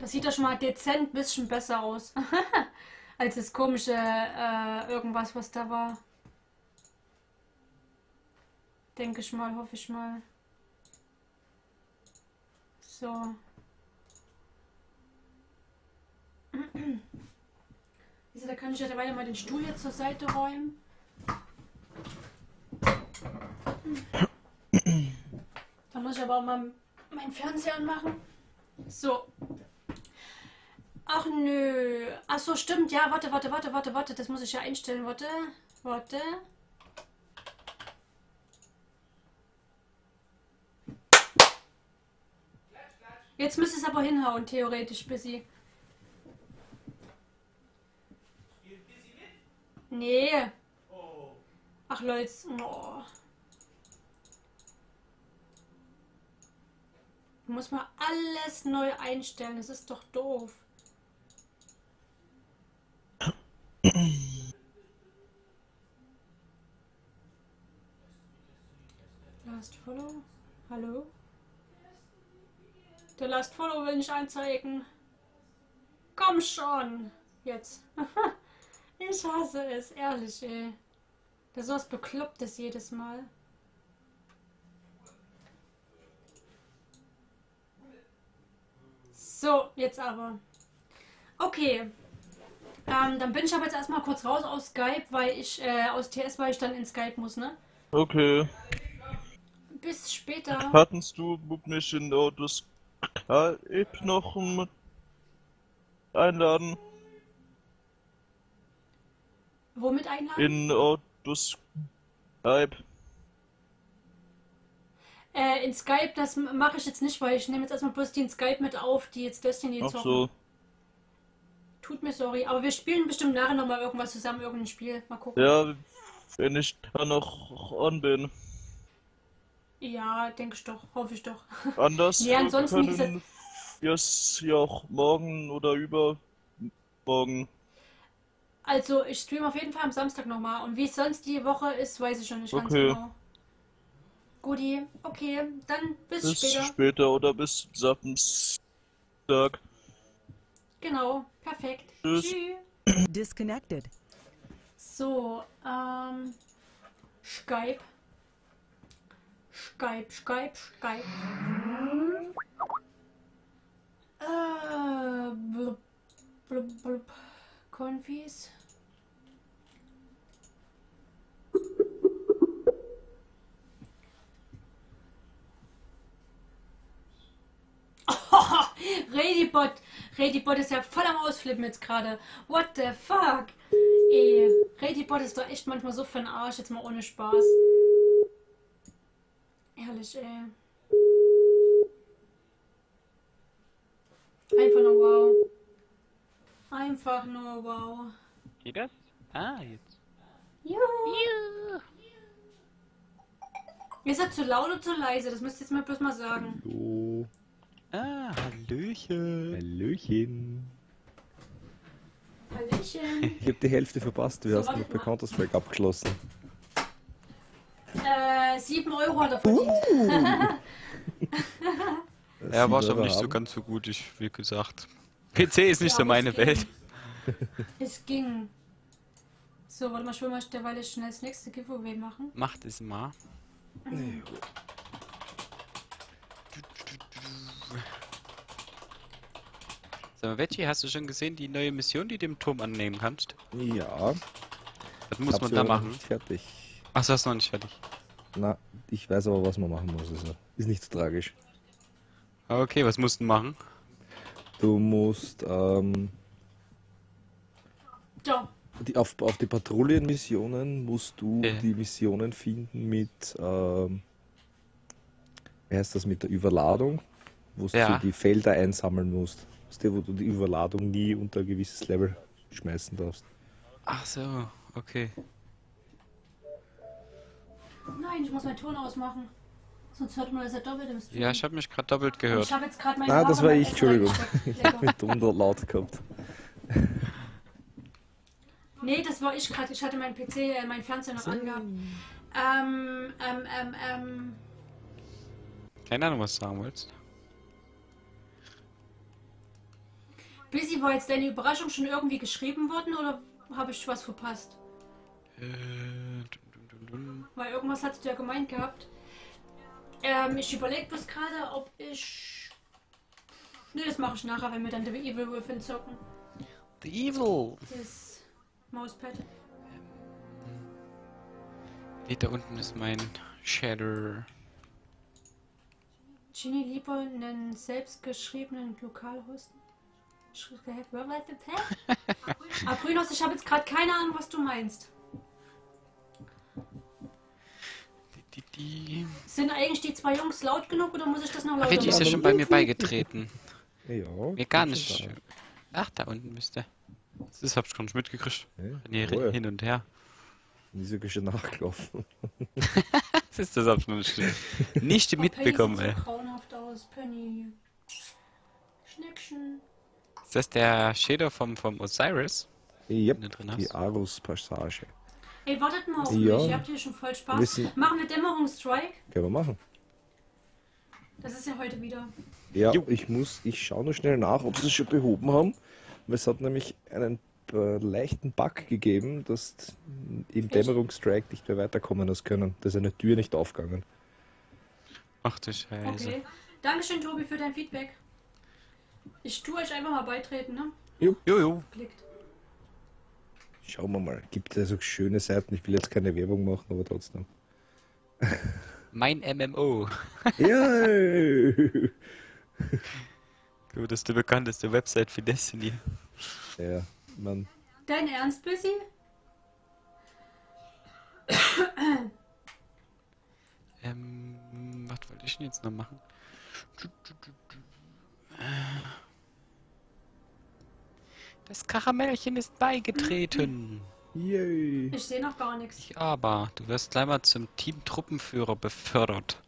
Das sieht doch schon mal dezent ein bisschen besser aus. Als das komische irgendwas, was da war. Denke ich mal, hoffe ich mal. So. Also da kann ich ja derweil mal den Stuhl jetzt zur Seite räumen. Da muss ich aber auch mal meinen Fernseher anmachen. So. Ach nö. Ach so, stimmt. Ja, warte. Das muss ich ja einstellen. Warte. Jetzt müsste es aber hinhauen, theoretisch, Bissi. Spielt Bissi mit? Nee. Oh. Ach, Lolz. Oh. Da muss man alles neu einstellen. Das ist doch doof. Last Follow? Hallo? Der Last Follow will nicht anzeigen. Komm schon! Jetzt. Ich hasse es, ehrlich, ey. Das ist sowas Beklopptes jedes Mal. So, jetzt aber. Okay. Dann bin ich aber jetzt erstmal kurz raus aus Skype, weil ich aus TS, weil ich dann in Skype muss, ne? Okay. Bis später. Hattest du mich in der Discord noch mit einladen. Womit einladen? In Skype. In Skype, das mache ich jetzt nicht, weil ich nehme jetzt erstmal bloß die in Skype mit auf, die jetzt Destiny zocken. Ach so. Tut mir sorry, aber wir spielen bestimmt nachher nochmal irgendwas zusammen, irgendein Spiel. Mal gucken. Ja, wenn ich da noch on bin. Ja, denke ich doch, hoffe ich doch. Anders ja, ansonsten können wir es ja auch morgen oder übermorgen. Also ich streame auf jeden Fall am Samstag nochmal und wie es sonst die Woche ist, weiß ich schon nicht ganz genau. Guti, okay, dann bis später. Bis später oder bis Samstag. Genau, perfekt. Tschüss. Disconnected. So, Skype. Konfis. Oh, Redibot ist ja voll am Ausflippen jetzt gerade. What the fuck? Ey, Redibot ist doch echt manchmal so für den Arsch, jetzt mal ohne Spaß. Ehrlich, ey. Einfach nur wow. Einfach nur wow. Geht das? Ah, jetzt. Juhu. Juhu. Ist er zu laut oder zu leise? Das müsst ihr jetzt mal bloß mal sagen. Hallo. Ah, Hallöchen. Hallöchen. Hallöchen. Ich hab die Hälfte verpasst. Du hast noch bei Counter Strike abgeschlossen. 7 € hat er verdient. Ja, war schon nicht so ganz so gut, wie gesagt. PC ist nicht so meine Welt. Es ging. So, warte mal, ich will mal derweil schnell das nächste Giveaway machen. Macht es mal. Sag mal, Veggie, hast du schon gesehen, die neue Mission, die du im Turm annehmen kannst? Ja. Was muss man da machen? Fertig. Achso, ist noch nicht fertig. Na, ich weiß aber, was man machen muss. Also. Ist nicht so tragisch. Okay, was musst du machen? Du musst, ja. Auf die Patrouillenmissionen musst du die Missionen finden mit, wie heißt das, mit der Überladung, wo du die Felder einsammeln musst. Das ist der, wo du die Überladung nie unter ein gewisses Level schmeißen darfst. Ach so, okay. Nein, ich muss meinen Ton ausmachen. Sonst hört man das ja doppelt im Stream. Ja, ich habe mich gerade doppelt gehört. Und ich habe jetzt gerade meinen Ton das war ich, Entschuldigung. Ich habe mit Ton laut gehabt. Nee, das war ich gerade. Ich hatte meinen PC, meinen Fernseher noch angehabt. Keine Ahnung, was du sagen wolltest. Busy, war jetzt deine Überraschung schon irgendwie geschrieben worden oder habe ich was verpasst? Weil irgendwas hattest du ja gemeint gehabt. Ich überlege bloß gerade, ob ich... Ne, das mache ich nachher, wenn wir dann The Evil Within zocken. The Evil! Das Mauspad. Da unten ist mein Shader. Genie lieber einen selbstgeschriebenen Lokalhosten. Aprinos, ich habe jetzt gerade keine Ahnung, was du meinst. Sind eigentlich die zwei Jungs laut genug oder muss ich das noch lauter machen? Fetty ist ja schon bei mir beigetreten. Ja, mir gar nicht. Ach, da unten müsste. Das hab ich gar nicht mitgekriegt. Nee, hin und her. Diese Geschichte nachgelaufen. Das ist das absolut schlimm. Nicht mitbekommen, ey. So grauenhaft aus, Penny. Schnickchen. Ist das der Shader vom Osiris? Ja, die Arus-Passage. Ey, wartet mal auf mich, ihr habt hier schon voll Spaß. Machen wir Dämmerungsstrike? Können wir machen. Das ist ja heute wieder. Ja, ich schaue nur schnell nach, ob sie es schon behoben haben. Es hat nämlich einen leichten Bug gegeben, dass im Dämmerungsstrike nicht mehr weiterkommen hast können. Da ist eine Tür nicht aufgegangen. Ach du Scheiße. Okay. Dankeschön, Tobi, für dein Feedback. Ich tue euch einfach mal beitreten, ne? Jo. Klickt. Schauen wir mal. Gibt ja so schöne Seiten. Ich will jetzt keine Werbung machen, aber trotzdem. Mein MMO. Ja. Das ist die bekannteste Website für Destiny. Ja, Mann. Dein Ernst, Bussi? Was wollte ich denn jetzt noch machen? Das Karamellchen ist beigetreten. Yay. Ich sehe noch gar nichts. Aber du wirst gleich mal zum Team-Truppenführer befördert.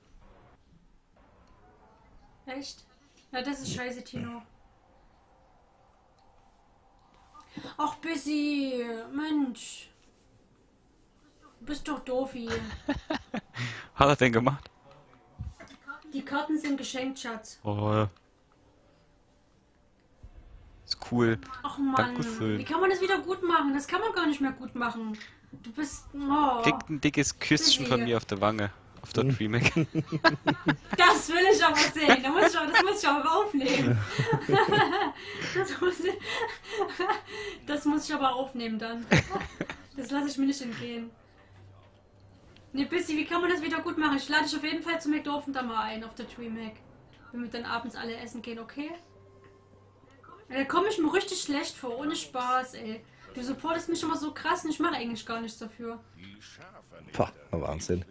Echt? Na, das ist scheiße, Tino. Ach, Bussi, Mensch. Du bist doch doof hier. Hat er denn gemacht? Die Karten sind geschenkt, Schatz. Oh. Ist cool. Ach Mann, Dankeschön. Wie kann man das wieder gut machen? Das kann man gar nicht mehr gut machen. Du bist... Oh. Kriegt ein dickes Küsschen von mir auf der Wange. Auf der Dreamhack. Das will ich aber sehen. Das muss ich aber aufnehmen. Das muss ich aber aufnehmen dann. Das lasse ich mir nicht entgehen. Ne, Bissi, wie kann man das wieder gut machen? Ich lade dich auf jeden Fall zu McDorfen da mal ein auf der Dreamhack. Wenn wir dann abends alle essen gehen, okay? Da komme ich mir richtig schlecht vor, ohne Spaß, ey. Du supportest mich immer so krass und ich mache eigentlich gar nichts dafür. Pah, Wahnsinn.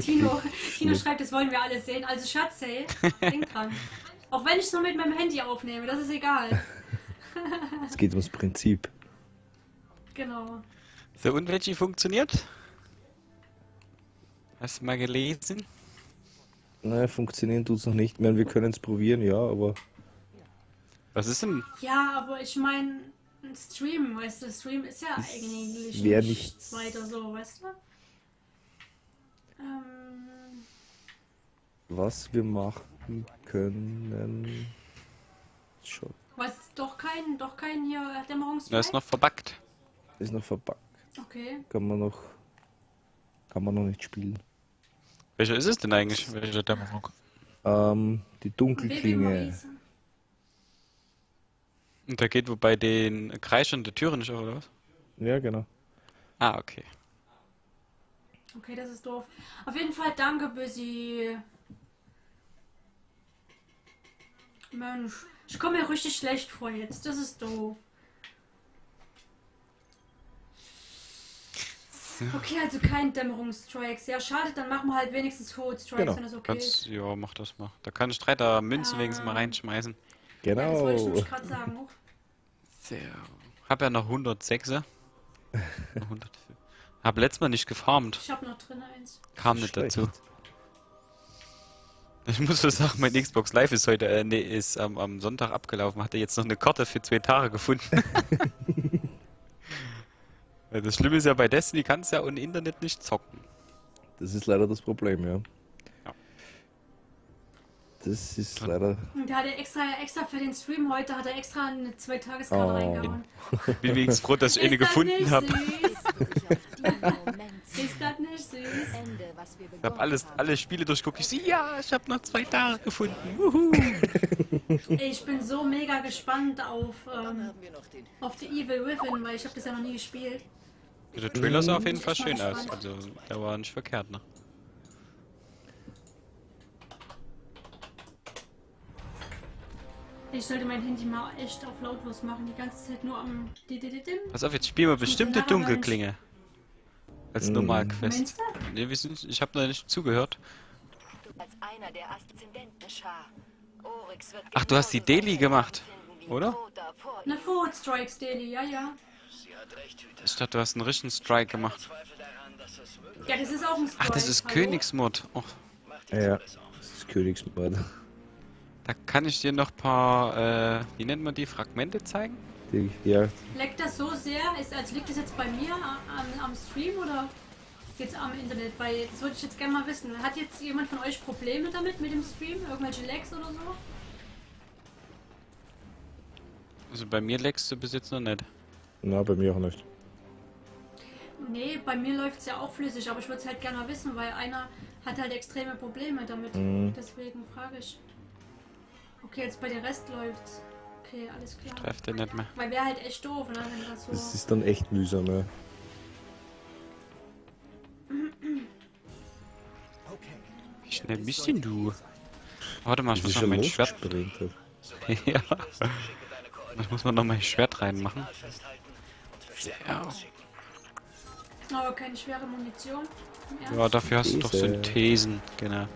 Tino schreibt, das wollen wir alle sehen. Also Schatz, ey, denk dran. Auch wenn ich es nur mit meinem Handy aufnehme, das ist egal. Es geht ums Prinzip. Genau. So, und Reggie funktioniert? Hast du mal gelesen? Naja, funktionieren tut es noch nicht. Ich meine, wir können es probieren, ja, aber... Was ist denn? Ja, aber ich meine, ein Stream, weißt du, Stream ist ja eigentlich nichts weiter so, weißt du? Was wir machen können... Schon. Was? Doch kein hier Dämmerungsstrike? Das ist noch verbuggt. Ist noch verbuggt. Okay. Kann man noch nicht spielen. Welcher ist es denn eigentlich? Welcher Dämmerung? Die Dunkelklinge. Und da geht wobei den kreischende Türen nicht, oder was? Ja, genau. Ah, okay. Okay, das ist doof. Auf jeden Fall danke, Bussi. Mensch, ich komme mir richtig schlecht vor jetzt. Das ist doof. Okay, also kein Dämmerungsstrikes. Ja, schade, dann machen wir halt wenigstens Hohestrikes, genau, wenn das okay ist. Ja, mach das mal. Da kann ich da Münzen wenigstens mal reinschmeißen. Genau. Ja, das wollte ich nämlich gerade sagen. Oh. So. Hab ja noch 106er. 104. Hab letztes Mal nicht gefarmt. Ich hab noch drin eins. Kam nicht dazu. Ich muss nur sagen, mein Xbox Live ist heute, ist am Sonntag abgelaufen. Hatte jetzt noch eine Karte für 2 Tage gefunden. Das Schlimme ist ja, bei Destiny kannst du ja ohne Internet nicht zocken. Das ist leider das Problem, ja. Das ist leider... Der hat ja extra für den Stream heute, hat er extra eine 2-Tageskarte reingehauen. Bin wenigstens froh, dass ich eine gefunden habe. Ist das nicht süß? Ich hab alle Spiele durchguckt. Ich sehe, ja, ich hab noch 2 Tage gefunden. Wuhu. Ich bin so mega gespannt auf The Evil Within, weil ich habe das ja noch nie gespielt. Der Trailer sah auf jeden Fall schön aus. Also, der war nicht verkehrt, ne? Ich sollte mein Handy mal echt auf lautlos machen, die ganze Zeit nur am... Pass auf, jetzt spielen wir bestimmte Dunkelklinge. Als Normal-Quest. Ne, ich hab da nicht zugehört. Ach, du hast die Daily gemacht, oder? Ne, Forward Strikes Daily, ja, ja. Ich dachte, du hast einen richtigen Strike gemacht. Ja, das ist auch ein Strike. Ach, das ist Königsmord. Oh. Ja, das ist Königsmord. Da kann ich dir noch ein paar, wie nennt man die, Fragmente zeigen? Ja. Leckt das so sehr? Also liegt das jetzt bei mir am Stream oder geht's am Internet? Weil das würde ich jetzt gerne mal wissen. Hat jetzt jemand von euch Probleme damit, mit dem Stream? Irgendwelche Lags oder so? Also bei mir lagst du bis jetzt noch nicht. Na, bei mir auch nicht. Nee, bei mir läuft's ja auch flüssig, aber ich würde es halt gerne mal wissen, weil einer hat halt extreme Probleme damit. Deswegen frage ich. Okay, jetzt bei der Rest läuft's. Okay, alles klar. Ich treffe den nicht mehr. Weil wäre halt echt doof, ne? Wenn das so... Das ist dann echt mühsam, ne? Wie schnell bist denn du? Warte mal, ich muss noch mein Schwert... Ja. Ich muss noch mein Schwert reinmachen. Ja. Aber keine schwere Munition. Ja, dafür hast du doch Synthesen, genau.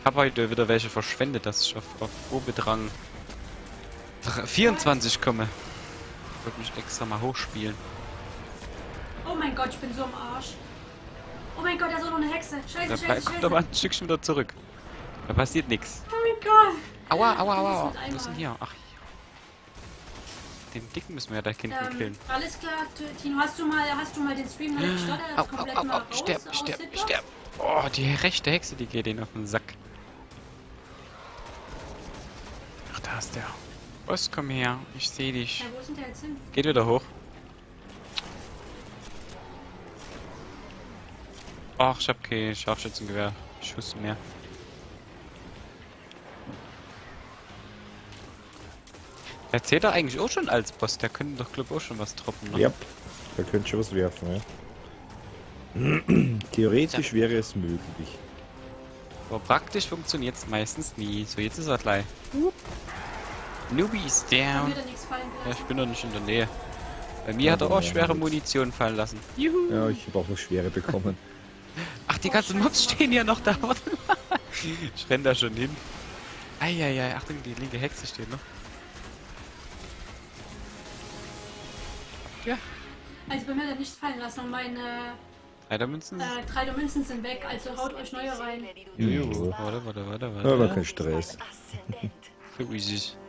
Ich habe heute wieder welche verschwendet, dass ich auf Probedrang 24 komme. Ich wollte mich extra mal hochspielen. Oh mein Gott, ich bin so am Arsch. Oh mein Gott, da ist auch noch eine Hexe. Scheiße, da scheiße, kommt aber ein Stückchen wieder zurück. Da passiert nichts. Oh mein Gott. Aua, aua, aua. Was ist denn hier? Ach, dem Dicken müssen wir ja da hinten killen. Alles klar, Tino, hast du mal den Stream noch gestartet? Au, au, au, au, sterb. Oh, die rechte Hexe, die geht denen auf den Sack. Da ist der. Boss, komm her, ich sehe dich. Ja, wo ist denn der jetzt hin? Geht wieder hoch. Ach, ich hab kein Scharfschützengewehr. Schuss mehr. Der zählt da eigentlich auch schon als Boss. Der könnte doch, glaub ich, auch schon was droppen, ne? Ja, der könnte schon was werfen, ja. Theoretisch wäre es möglich. Aber praktisch funktioniert es meistens nie. So, jetzt ist er gleich. Newbie ist down. Ja, ich bin noch nicht in der Nähe. Bei mir hat er auch schwere Munition fallen lassen. Juhu. Ja, ich habe auch noch schwere bekommen. Ach, die ganzen Mobs stehen ja noch da. Warte mal. Ich renn da schon hin. Eieiei, Achtung, die linke Hexe steht noch. Ja. Also bei mir hat er nichts fallen lassen und meine... 3 Münzen? 3 Münzen sind weg, also haut euch neue rein. Juhu. Warte, warte, warte, warte. Aber kein Stress. So easy.